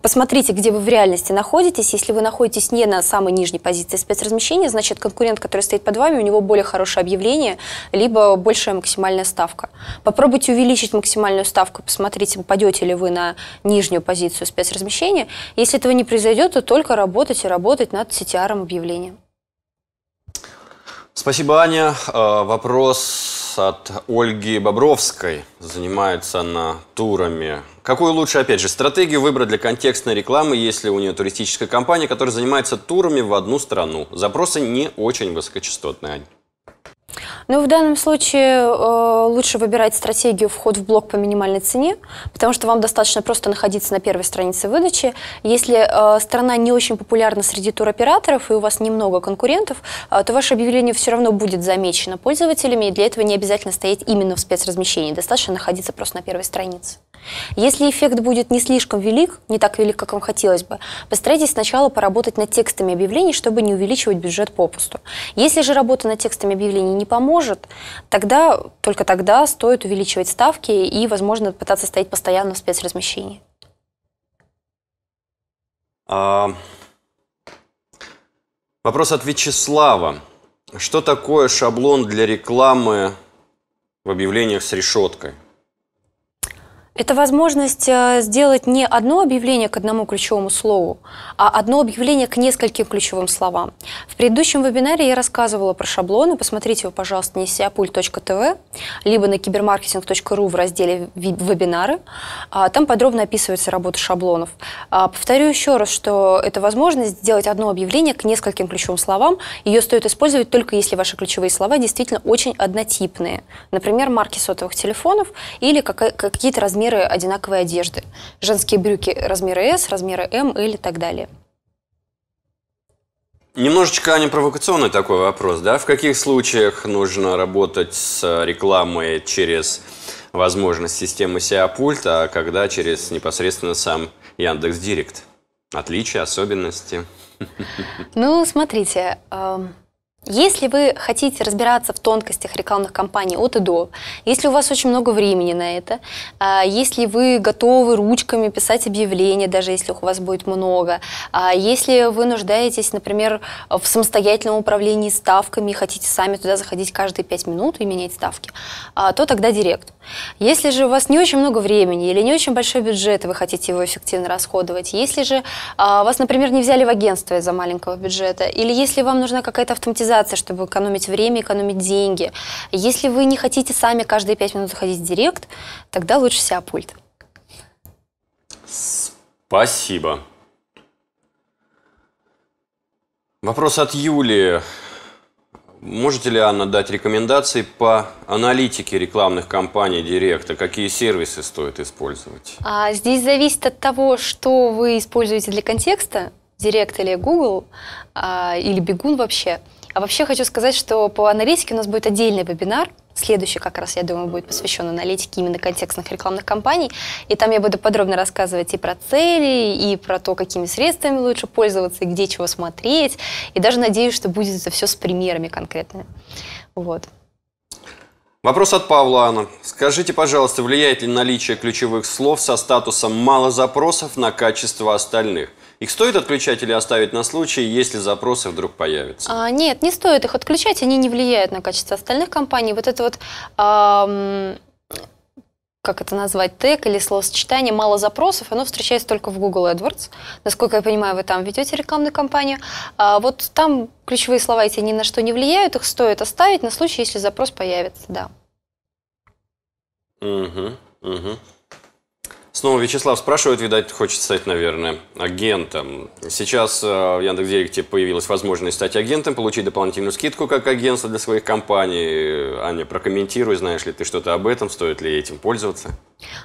посмотрите, где вы в реальности находитесь. Если вы находитесь не на самой нижней позиции спецразмещения, значит, конкурент, который стоит под вами, у него более хорошее объявление, либо большая максимальная ставка. Попробуйте увеличить максимальную ставку, посмотрите, попадете ли вы на нижнюю позицию спецразмещения. Если этого не произойдет, то только работать и работать над си ти ар-ом объявлением. Спасибо, Аня. Вопрос от Ольги Бобровской. Занимается она турами. Какую лучше, опять же, стратегию выбрать для контекстной рекламы, если у нее туристическая компания, которая занимается турами в одну страну? Запросы не очень высокочастотные, Аня. Ну, в данном случае э, лучше выбирать стратегию «Вход в блок по минимальной цене», потому что вам достаточно просто находиться на первой странице выдачи. Если э, страна не очень популярна среди туроператоров и у вас немного конкурентов, э, то ваше объявление все равно будет замечено пользователями, и для этого не обязательно стоять именно в спецразмещении, достаточно находиться просто на первой странице. Если эффект будет не слишком велик, не так велик, как вам хотелось бы, постарайтесь сначала поработать над текстами объявлений, чтобы не увеличивать бюджет попусту. Если же работа над текстами объявлений не поможет, тогда, только тогда стоит увеличивать ставки и, возможно, пытаться стоять постоянно в спецразмещении. А... Вопрос от Вячеслава. Что такое шаблон для рекламы в объявлениях с решеткой? Это возможность сделать не одно объявление к одному ключевому слову, а одно объявление к нескольким ключевым словам. В предыдущем вебинаре я рассказывала про шаблоны. Посмотрите его, пожалуйста, на сеопульт точка тв, либо на кибермаркетинг точка ру в разделе «Вебинары». Там подробно описывается работа шаблонов. Повторю еще раз, что это возможность сделать одно объявление к нескольким ключевым словам. Ее стоит использовать только если ваши ключевые слова действительно очень однотипные. Например, марки сотовых телефонов или какие-то размеры одинаковой одежды. Женские брюки размера эс, размера эм или так далее. Немножечко не провокационный такой вопрос, да? В каких случаях нужно работать с рекламой через возможность системы SeoPult, а когда через непосредственно сам Яндекс.Директ? Отличия, особенности? Ну, смотрите... Если вы хотите разбираться в тонкостях рекламных кампаний от и до, если у вас очень много времени на это, если вы готовы ручками писать объявления, даже если у вас будет много, если вы нуждаетесь, например, в самостоятельном управлении ставками и хотите сами туда заходить каждые пять минут и менять ставки, то тогда директ. Если же у вас не очень много времени или не очень большой бюджет, и вы хотите его эффективно расходовать, если же вас, например, не взяли в агентство из-за маленького бюджета, или если вам нужна какая-то автоматизация, чтобы экономить время, экономить деньги. Если вы не хотите сами каждые пять минут заходить в директ, тогда лучше SeoPult. Спасибо. Вопрос от Юлии. Можете ли, Анна, дать рекомендации по аналитике рекламных кампаний директа? Какие сервисы стоит использовать? А, здесь зависит от того, что вы используете для контекста, директ или Google, а, или Бегун вообще. А вообще хочу сказать, что по аналитике у нас будет отдельный вебинар. Следующий, как раз, я думаю, будет посвящен аналитике именно контекстных рекламных кампаний. И там я буду подробно рассказывать и про цели, и про то, какими средствами лучше пользоваться, и где чего смотреть. И даже надеюсь, что будет это все с примерами конкретными. Вот. Вопрос от Павла Анна. Скажите, пожалуйста, влияет ли наличие ключевых слов со статусом «мало запросов» на качество остальных? Их стоит отключать или оставить на случай, если запросы вдруг появятся? А, нет, не стоит их отключать, они не влияют на качество остальных компаний. Вот это вот, эм, как это назвать, тег или словосочетание «мало запросов», оно встречается только в Google AdWords. Насколько я понимаю, вы там ведете рекламную кампанию. А вот там ключевые слова эти ни на что не влияют, их стоит оставить на случай, если запрос появится, да. Угу, угу. Снова Вячеслав спрашивает, видать, хочет стать, наверное, агентом. Сейчас в Яндекс.Директе появилась возможность стать агентом, получить дополнительную скидку как агентство для своих компаний. Аня, прокомментируй, знаешь ли ты что-то об этом, стоит ли этим пользоваться?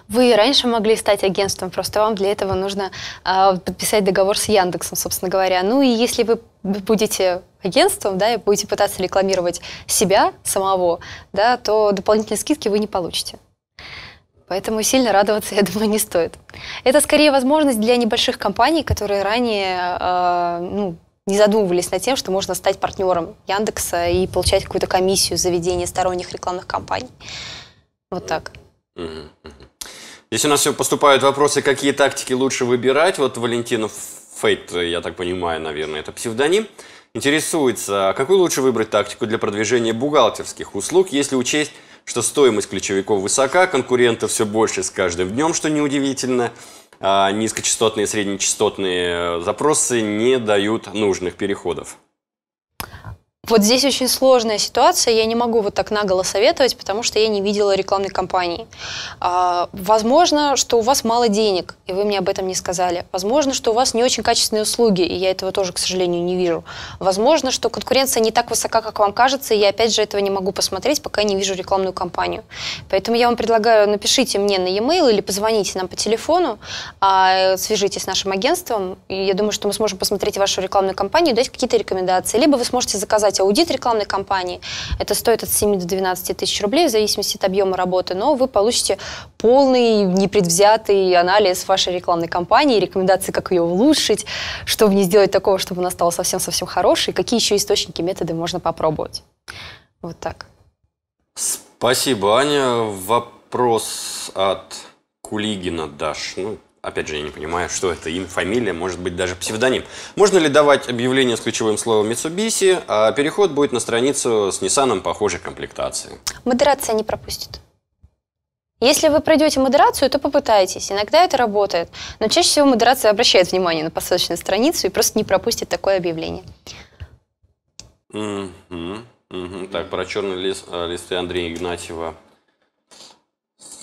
Вы раньше могли стать агентством, просто вам для этого нужно э, подписать договор с Яндексом, собственно говоря. Ну и если вы будете агентством, да, и будете пытаться рекламировать себя самого, да, то дополнительные скидки вы не получите. Поэтому сильно радоваться, я думаю, не стоит. Это скорее возможность для небольших компаний, которые ранее э, ну, не задумывались над тем, что можно стать партнером Яндекса и получать какую-то комиссию за ведение сторонних рекламных кампаний. Вот так. Здесь у нас все поступают вопросы, какие тактики лучше выбирать. Вот Валентина Фейт, я так понимаю, наверное, это псевдоним, интересуется, какую лучше выбрать тактику для продвижения бухгалтерских услуг, если учесть, что стоимость ключевиков высока, конкурентов все больше с каждым днем, что неудивительно. А низкочастотные и среднечастотные запросы не дают нужных переходов. Вот здесь очень сложная ситуация, я не могу вот так наголо советовать, потому что я не видела рекламной кампании. А, возможно, что у вас мало денег, и вы мне об этом не сказали. Возможно, что у вас не очень качественные услуги, и я этого тоже, к сожалению, не вижу. Возможно, что конкуренция не так высока, как вам кажется, и я опять же этого не могу посмотреть, пока я не вижу рекламную кампанию. Поэтому я вам предлагаю, напишите мне на e-mail или позвоните нам по телефону, а, свяжитесь с нашим агентством, и я думаю, что мы сможем посмотреть вашу рекламную кампанию, дать какие-то рекомендации. Либо вы сможете заказать аудит рекламной кампании. Это стоит от семи до двенадцати тысяч рублей, в зависимости от объема работы, но вы получите полный, непредвзятый анализ вашей рекламной кампании, рекомендации, как ее улучшить, что в ней сделать такого, чтобы она стала совсем-совсем хорошей, какие еще источники, методы можно попробовать. Вот так. Спасибо, Аня. Вопрос от Кулигина Даш. Ну, опять же, я не понимаю, что это имя, фамилия, может быть, даже псевдоним. Можно ли давать объявление с ключевым словом Mitsubishi, а переход будет на страницу с Nissan похожей комплектации? Модерация не пропустит. Если вы пройдете модерацию, то попытайтесь. Иногда это работает. Но чаще всего модерация обращает внимание на посадочную страницу и просто не пропустит такое объявление. Mm-hmm. Mm-hmm. Так, про черный лист, листы Андрея Игнатьева.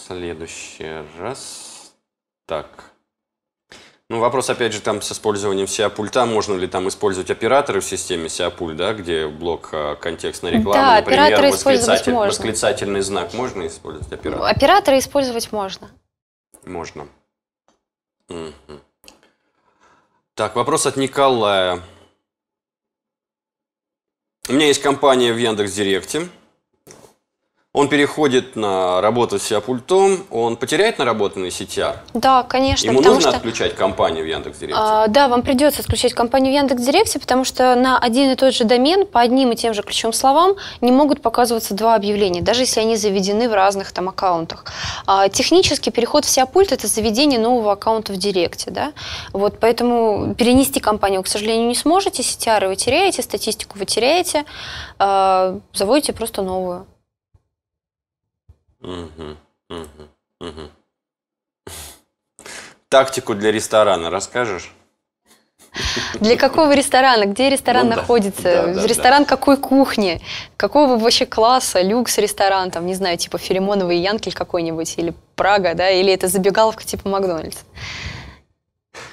Следующий раз. Так, ну вопрос опять же там с использованием SeoPult, можно ли там использовать операторы в системе SeoPult, да, где блок контекстной рекламы, да, например, восклицатель, восклицательный знак, можно использовать операторы? Операторы использовать можно. Можно. Угу. Так, вопрос от Николая. У меня есть компания в Яндекс.Директе. Он переходит на работу с SeoPult, он потеряет наработанный си ти ар? Да, конечно. Ему нужно что... отключать компанию в Яндекс.Директе? А, да, вам придется отключать компанию в Яндекс.Директе, потому что на один и тот же домен по одним и тем же ключевым словам не могут показываться два объявления, даже если они заведены в разных там аккаунтах. А, технически переход в SeoPult – это заведение нового аккаунта в Директе. Да? Вот, поэтому перенести компанию, к сожалению, не сможете, си ти ар вы теряете, статистику вы теряете, а, заводите просто новую. Угу, угу, угу. Тактику для ресторана расскажешь? Для какого ресторана? Где ресторан ну, находится? Да, да, ресторан да. Какой кухни? Какого вообще класса? Люкс-ресторан, там, не знаю, типа Филимоновый Янкель какой-нибудь, или Прага, да, или это забегаловка типа Макдональдс?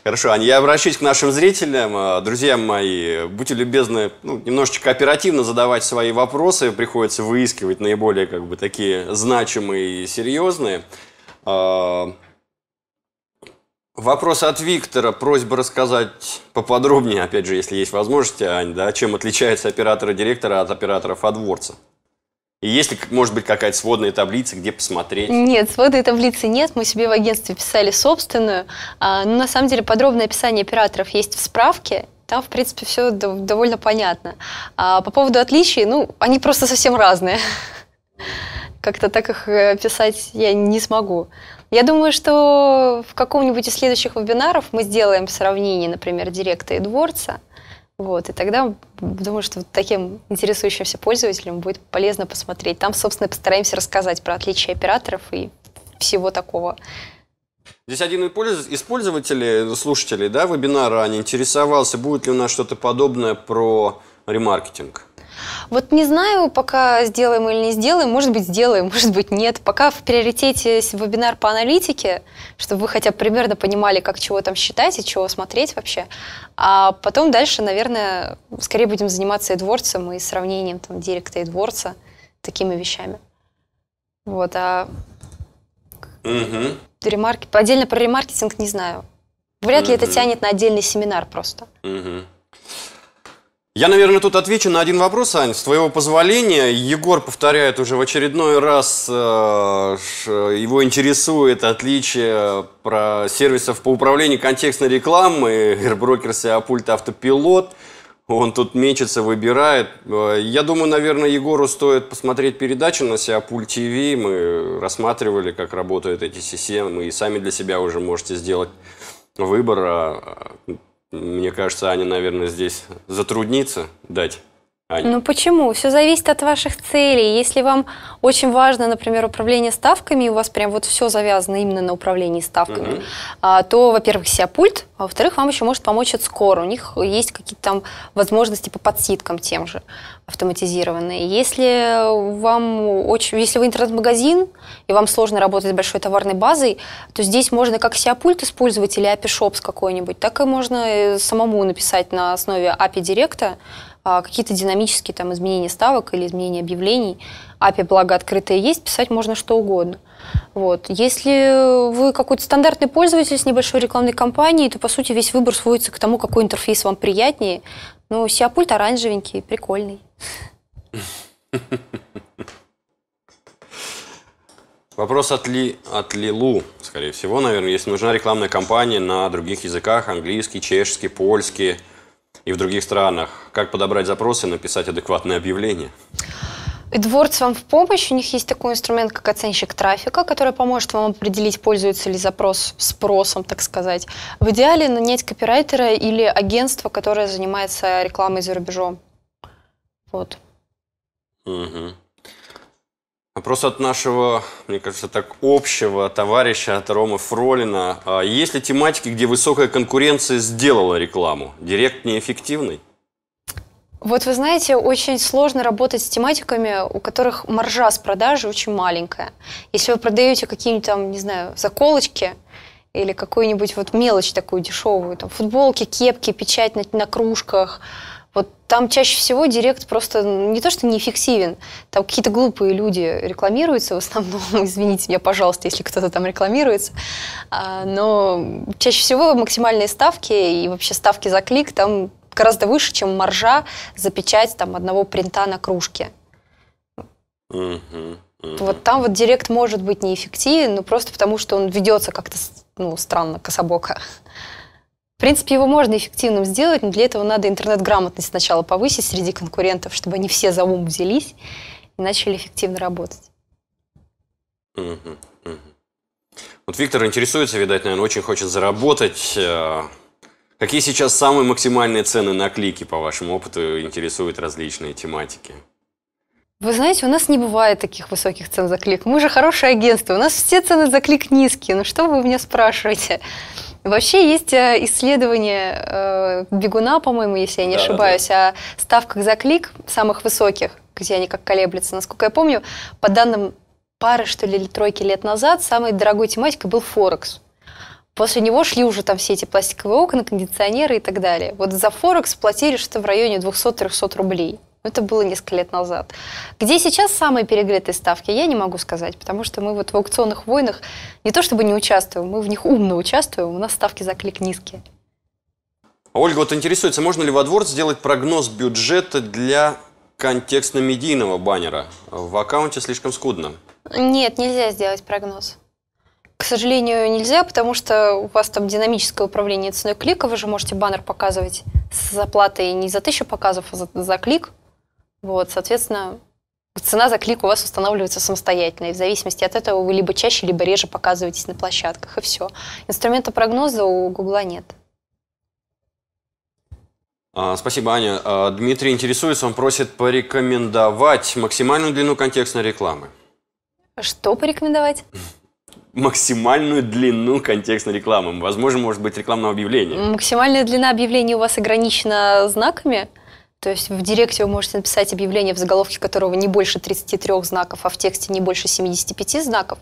Хорошо, Аня, я обращусь к нашим зрителям. Друзья мои, будьте любезны, ну, немножечко оперативно задавать свои вопросы. Приходится выискивать наиболее как бы такие значимые и серьезные. Вопрос от Виктора. Просьба рассказать поподробнее, опять же, если есть возможность, Ань, да, чем отличаются операторы директора от операторов AdWords. И есть ли, может быть, какая-то сводная таблица, где посмотреть? Нет, сводной таблицы нет. Мы себе в агентстве писали собственную. А, ну, на самом деле, подробное описание операторов есть в справке. Там, в принципе, все довольно понятно. А по поводу отличий, ну, они просто совсем разные. Как-то так их писать я не смогу. Я думаю, что в каком-нибудь из следующих вебинаров мы сделаем сравнение, например, Директа и AdWords. Вот, и тогда, думаю, что таким интересующимся пользователям будет полезно посмотреть. Там, собственно, постараемся рассказать про отличия операторов и всего такого. Здесь один из пользователей, слушателей, да, вебинара, Аня, интересовался, будет ли у нас что-то подобное про ремаркетинг. Вот не знаю, пока сделаем или не сделаем, может быть, сделаем, может быть, нет. Пока в приоритете вебинар по аналитике, чтобы вы хотя бы примерно понимали, как чего там считать и чего смотреть вообще. А потом дальше, наверное, скорее будем заниматься AdWords и сравнением там Директа и AdWords, такими вещами. Вот, а угу. ремарк... отдельно про ремаркетинг не знаю. Вряд угу. ли это тянет на отдельный семинар просто. Угу. Я, наверное, тут отвечу на один вопрос, Ань, с твоего позволения. Егор повторяет уже в очередной раз, его интересует отличие про сервисов по управлению контекстной рекламой, AirBroker, SeoPult, Автопилот. Он тут мечется, выбирает. Я думаю, наверное, Егору стоит посмотреть передачу на SeoPult ти ви. Мы рассматривали, как работают эти системы, и сами для себя уже можете сделать выбор. Мне кажется, Аня, наверное, здесь затруднится дать. Аня. Ну почему? Все зависит от ваших целей. Если вам очень важно, например, управление ставками, и у вас прям вот все завязано именно на управлении ставками, uh-huh. то, во-первых, SeoPult, а во-вторых, вам еще может помочь AdScore. У них есть какие-то там возможности по подсидкам тем же автоматизированные. Если вам очень, если вы интернет-магазин, и вам сложно работать с большой товарной базой, то здесь можно как SeoPult использовать или эй пи-шопс какой-нибудь, так и можно самому написать на основе эй пи-директа какие-то динамические там изменения ставок или изменения объявлений. эй пи ай, благо, открытые есть, писать можно что угодно. Вот. Если вы какой-то стандартный пользователь с небольшой рекламной кампанией, то, по сути, весь выбор сводится к тому, какой интерфейс вам приятнее. Ну, SeoPult оранжевенький, прикольный. Вопрос от, Ли, от Лилу, скорее всего, наверное. Если нужна рекламная кампания на других языках, английский, чешский, польский, и в других странах. Как подобрать запросы и написать адекватное объявление? AdWords вам в помощь. У них есть такой инструмент, как оценщик трафика, который поможет вам определить, пользуется ли запрос спросом, так сказать. В идеале нанять копирайтера или агентство, которое занимается рекламой за рубежом. Вот. Угу. Вопрос от нашего, мне кажется, так общего товарища, от Ромы Фролина. Есть ли тематики, где высокая конкуренция сделала рекламу? Директ неэффективный? Вот вы знаете, очень сложно работать с тематиками, у которых маржа с продажи очень маленькая. Если вы продаете какие-нибудь там, не знаю, заколочки или какую-нибудь вот мелочь такую дешевую, там футболки, кепки, печать на, на кружках, вот там чаще всего директ просто не то что неэффективен, там какие-то глупые люди рекламируются в основном, извините меня, пожалуйста, если кто-то там рекламируется, но чаще всего максимальные ставки и вообще ставки за клик там гораздо выше, чем маржа за печать там одного принта на кружке. Mm-hmm. Mm-hmm. Вот там вот директ может быть неэффективен, но просто потому, что он ведется как-то, ну, странно, кособоко. В принципе, его можно эффективным сделать, но для этого надо интернет-грамотность сначала повысить среди конкурентов, чтобы они все за ум взялись и начали эффективно работать. Угу, угу. Вот Виктор интересуется, видать, наверное, очень хочет заработать. Какие сейчас самые максимальные цены на клики, по вашему опыту, интересуют различные тематики? Вы знаете, у нас не бывает таких высоких цен за клик. Мы же хорошее агентство, у нас все цены за клик низкие. Ну что вы у меня спрашиваете? Вообще есть исследование э, Бегуна, по-моему, если я не да, ошибаюсь, да. о ставках за клик самых высоких, где они как колеблются, насколько я помню. По данным пары, что ли, или тройки лет назад, самой дорогой тематикой был Форекс. После него шли уже там все эти пластиковые окна, кондиционеры и так далее. Вот за Форекс платили что-то в районе двухсот-трехсот рублей. Это было несколько лет назад. Где сейчас самые перегретые ставки, я не могу сказать, потому что мы вот в аукционных войнах не то чтобы не участвуем, мы в них умно участвуем, у нас ставки за клик низкие. Ольга вот интересуется, можно ли в AdWords сделать прогноз бюджета для контекстно-медийного баннера? В аккаунте слишком скудно. Нет, нельзя сделать прогноз. К сожалению, нельзя, потому что у вас там динамическое управление ценой клика, вы же можете баннер показывать с заплатой не за тысячу показов, а за, за клик. Вот, соответственно, Цена за клик у вас устанавливается самостоятельно, и в зависимости от этого вы либо чаще, либо реже показываетесь на площадках, и все. Инструмента прогноза у Гугла нет. Спасибо, Аня. Дмитрий интересуется, он просит порекомендовать максимальную длину контекстной рекламы. Что порекомендовать? Максимальную длину контекстной рекламы. Возможно, может быть, рекламного объявления. Максимальная длина объявления у вас ограничена знаками? То есть в директе вы можете написать объявление, в заголовке которого не больше тридцати трёх знаков, а в тексте не больше семидесяти пяти знаков,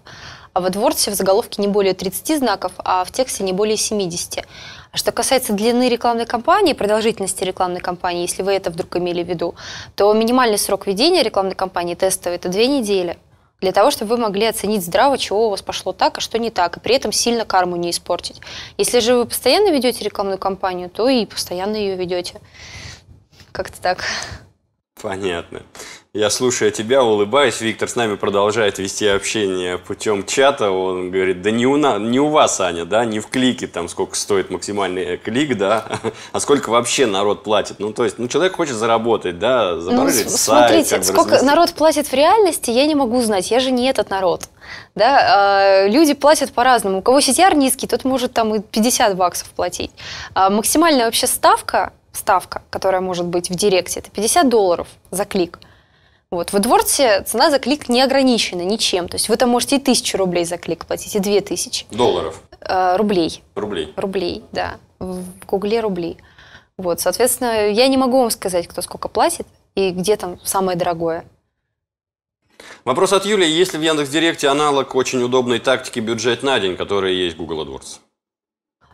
а в AdWords в заголовке не более тридцати знаков, а в тексте не более семидесяти. А что касается длины рекламной кампании, продолжительности рекламной кампании, если вы это вдруг имели в виду, то минимальный срок ведения рекламной кампании тестовой – это две недели. Для того, чтобы вы могли оценить здраво, чего у вас пошло так, а что не так, и при этом сильно карму не испортить. Если же вы постоянно ведете рекламную кампанию, то и постоянно ее ведете. Как-то так. Понятно. Я, слушая тебя, улыбаюсь. Виктор с нами продолжает вести общение путем чата. Он говорит, да не у, нас, не у вас, Аня, да, не в клике, там, сколько стоит максимальный клик, да, а сколько вообще народ платит. Ну, то есть, ну, человек хочет заработать, да, заморозить ну, сайт. Смотрите, как бы сколько разместить. Народ платит в реальности, я не могу знать, я же не этот народ. Да, люди платят по-разному. У кого си ти ар низкий, тот может там и пятьдесят баксов платить. Максимальная вообще ставка, ставка, которая может быть в директе, это пятьдесят долларов за клик. Вот. В AdWords цена за клик не ограничена ничем. То есть вы там можете и тысячу рублей за клик платить, и две тысячи. Долларов? А, рублей. Рублей. Рублей, да. В Гугле рубли. Вот. Соответственно, я не могу вам сказать, кто сколько платит и где там самое дорогое. Вопрос от Юли. Есть ли в Яндекс.Директе аналог очень удобной тактики бюджет на день, которая есть в Google AdWords?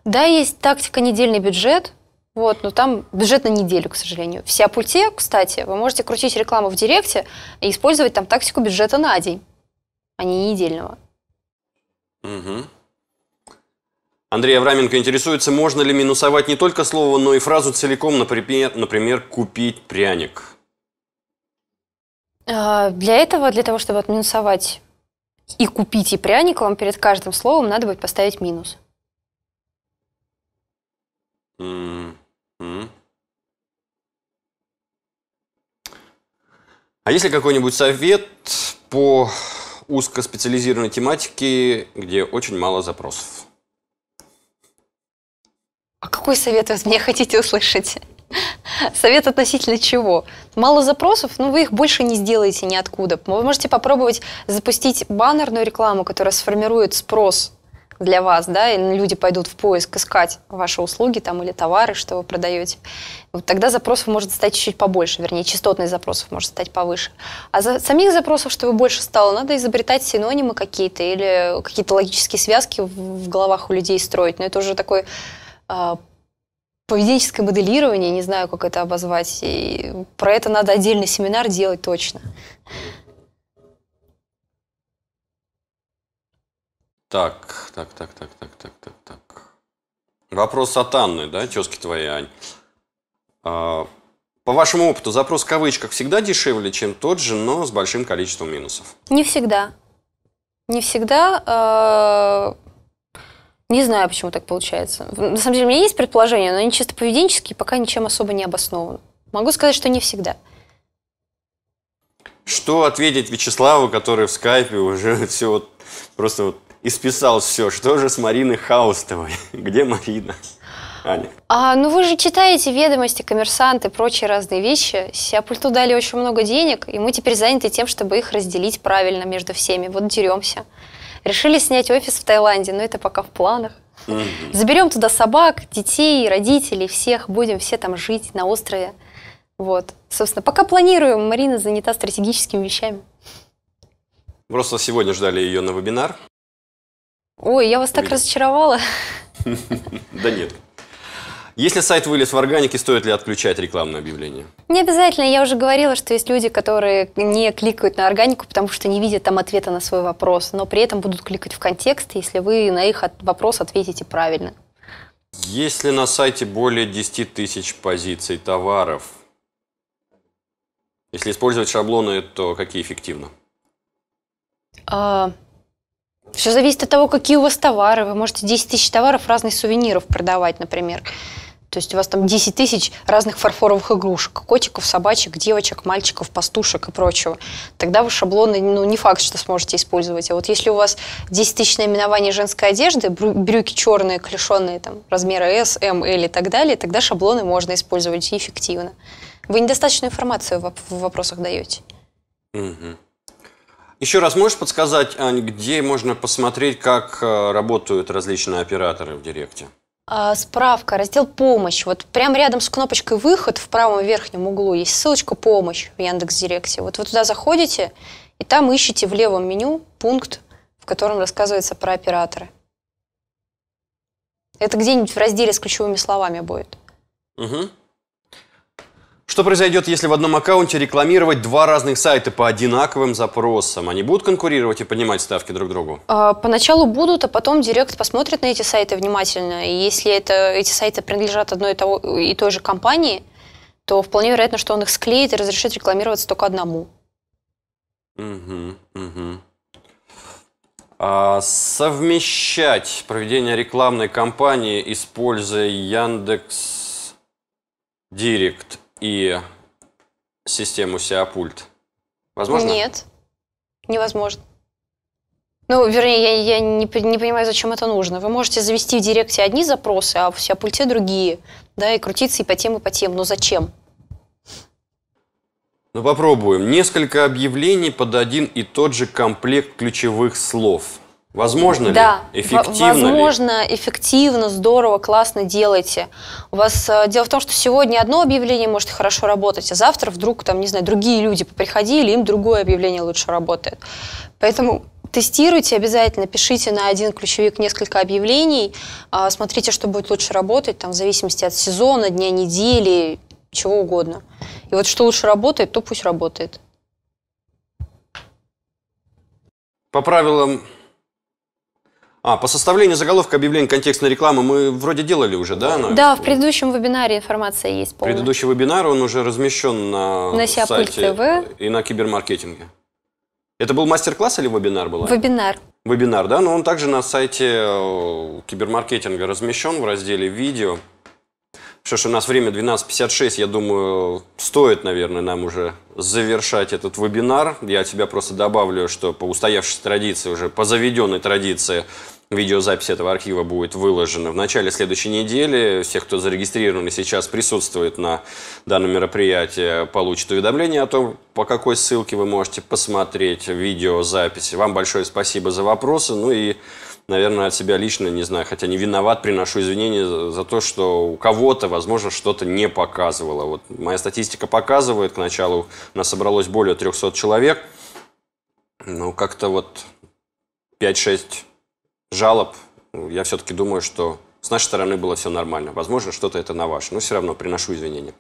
Да, есть тактика недельный бюджет. Вот, но там бюджет на неделю, к сожалению. В SeoPult, кстати, вы можете крутить рекламу в директе и использовать там тактику бюджета на день, а не недельного. Угу. Андрей Авраменко интересуется, можно ли минусовать не только слово, но и фразу целиком, например, например «купить пряник». Для этого, для того, чтобы отминусовать и «купить», и «пряник», вам перед каждым словом надо будет поставить минус. М Mm-hmm. А есть ли какой-нибудь совет по узкоспециализированной тематике, где очень мало запросов? А какой совет вы мне хотите услышать? Совет относительно чего? Мало запросов, но вы их больше не сделаете ниоткуда. Вы можете попробовать запустить баннерную рекламу, которая сформирует спрос для вас, да, и люди пойдут в поиск искать ваши услуги там, или товары, что вы продаете, вот тогда запросов может стать чуть-чуть побольше, вернее, частотность запросов может стать повыше. А за самих запросов, чтобы больше стало, надо изобретать синонимы какие-то или какие-то логические связки в головах у людей строить. Но это уже такое э, поведенческое моделирование, не знаю, как это обозвать, и про это надо отдельный семинар делать точно. Так, так, так, так, так, так, так, так. Вопрос от Анны, да, тезки твоей, Ань. А, по вашему опыту, запрос в кавычках всегда дешевле, чем тот же, но с большим количеством минусов? Не всегда. Не всегда. Э-э- не знаю, почему так получается. На самом деле, у меня есть предположения, но они чисто поведенческие, пока ничем особо не обоснованы. Могу сказать, что не всегда. Что ответить Вячеславу, который в скайпе уже все вот просто вот... И списал все. Что же с Мариной Хаустовой? Где Марина? Аня. А, ну вы же читаете «Ведомости», «Коммерсант» и прочие разные вещи. SeoPult дали очень много денег, и мы теперь заняты тем, чтобы их разделить правильно между всеми. Вот деремся. Решили снять офис в Таиланде, но это пока в планах. Угу. Заберем туда собак, детей, родителей, всех. Будем все там жить на острове. Вот. Собственно, пока планируем. Марина занята стратегическими вещами. Просто сегодня ждали ее на вебинар. Ой, я вас так разочаровала. Да нет. Если сайт вылез в органике, стоит ли отключать рекламное объявление? Не обязательно. Я уже говорила, что есть люди, которые не кликают на органику, потому что не видят там ответа на свой вопрос, но при этом будут кликать в контекст, если вы на их вопрос ответите правильно. Если на сайте более десяти тысяч позиций товаров, если использовать шаблоны, то какие эффективно? А... Все зависит от того, какие у вас товары. Вы можете десять тысяч товаров разных сувениров продавать, например. То есть у вас там десять тысяч разных фарфоровых игрушек, котиков, собачек, девочек, мальчиков, пастушек и прочего. Тогда вы шаблоны, ну, не факт, что сможете использовать. А вот если у вас десять тысяч наименований женской одежды, брюки черные, клешенные, там, размера S, M, L и так далее, тогда шаблоны можно использовать и эффективно. Вы недостаточную информацию в вопросах даете. Угу. Еще раз можешь подсказать, Ань, где можно посмотреть, как работают различные операторы в Директе? Справка, раздел «Помощь». Вот прямо рядом с кнопочкой «Выход» в правом верхнем углу есть ссылочка «Помощь» в Яндекс.Директе. Вот вы туда заходите, и там ищете в левом меню пункт, в котором рассказывается про операторы. Это где-нибудь в разделе с ключевыми словами будет. Угу. Что произойдет, если в одном аккаунте рекламировать два разных сайта по одинаковым запросам? Они будут конкурировать и поднимать ставки друг другу? Поначалу будут, а потом Директ посмотрит на эти сайты внимательно. И если это, эти сайты принадлежат одной и, того, и той же компании, то вполне вероятно, что он их склеит и разрешит рекламироваться только одному. Угу, угу. А совмещать проведение рекламной кампании, используя Яндекс.Директ и систему SeoPult. Возможно? Нет, невозможно. Ну, вернее, я, я не, не понимаю, зачем это нужно. Вы можете завести в Директе одни запросы, а в SeoPult другие, да, и крутиться и по тем, и по тем. Но зачем? Ну, попробуем. Несколько объявлений под один и тот же комплект ключевых слов. Возможно ли? Да, эффективно возможно, ли? эффективно, здорово, классно делайте. У вас дело в том, что сегодня одно объявление может хорошо работать, а завтра вдруг, там, не знаю, другие люди поприходили, им другое объявление лучше работает. Поэтому тестируйте обязательно, пишите на один ключевик несколько объявлений, смотрите, что будет лучше работать, там, в зависимости от сезона, дня, недели, чего угодно. И вот что лучше работает, то пусть работает. По правилам... А, по составлению заголовка объявлений контекстной рекламы мы вроде делали уже, да? Она... Да, в предыдущем вебинаре информация есть полная. Предыдущий вебинар, он уже размещен на, на сайте ТВ. И на кибермаркетинге. Это был мастер-класс или вебинар был? Вебинар. Вебинар, да, но он также на сайте кибермаркетинга размещен в разделе «Видео». Что ж, у нас время двенадцать пятьдесят шесть, я думаю, стоит, наверное, нам уже завершать этот вебинар. Я от себя просто добавлю, что по устоявшейся традиции, уже по заведенной традиции, видеозапись этого архива будет выложена в начале следующей недели. Все, кто зарегистрированы сейчас, присутствует на данном мероприятии, получат уведомление о том, по какой ссылке вы можете посмотреть видеозапись. Вам большое спасибо за вопросы. Ну и, наверное, от себя лично, не знаю, хотя не виноват, приношу извинения за то, что у кого-то, возможно, что-то не показывало. Вот моя статистика показывает, к началу у нас собралось более трёхсот человек. Ну, как-то вот пять-шесть... жалоб, я все-таки думаю, что с нашей стороны было все нормально. Возможно, что-то это на ваше, но все равно приношу извинения.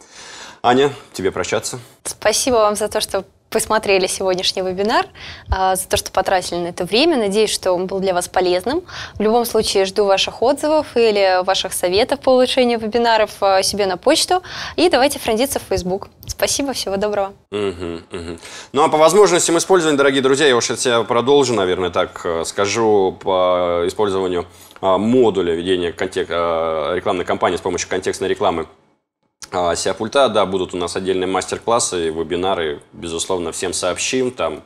Аня, тебе прощаться. Спасибо вам за то, что посмотрели сегодняшний вебинар, за то, что потратили на это время. Надеюсь, что он был для вас полезным. В любом случае, жду ваших отзывов или ваших советов по улучшению вебинаров себе на почту. И давайте френдиться в Facebook. Спасибо, всего доброго. Угу, угу. Ну, а по возможностям использования, дорогие друзья, я уж от себя продолжу, наверное, так скажу, по использованию модуля ведения контек... рекламной кампании с помощью контекстной рекламы SeoPult, да, будут у нас отдельные мастер-классы и вебинары, безусловно, всем сообщим, там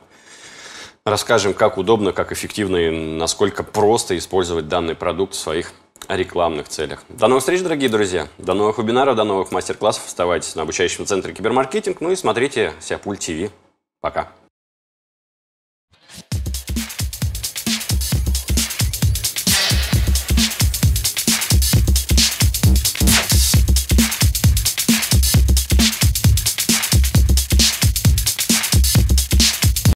расскажем, как удобно, как эффективно и насколько просто использовать данный продукт в своих рекламных целях. До новых встреч, дорогие друзья, до новых вебинаров, до новых мастер-классов, оставайтесь на обучающем центре кибермаркетинг, ну и смотрите SeoPult ти ви. Пока!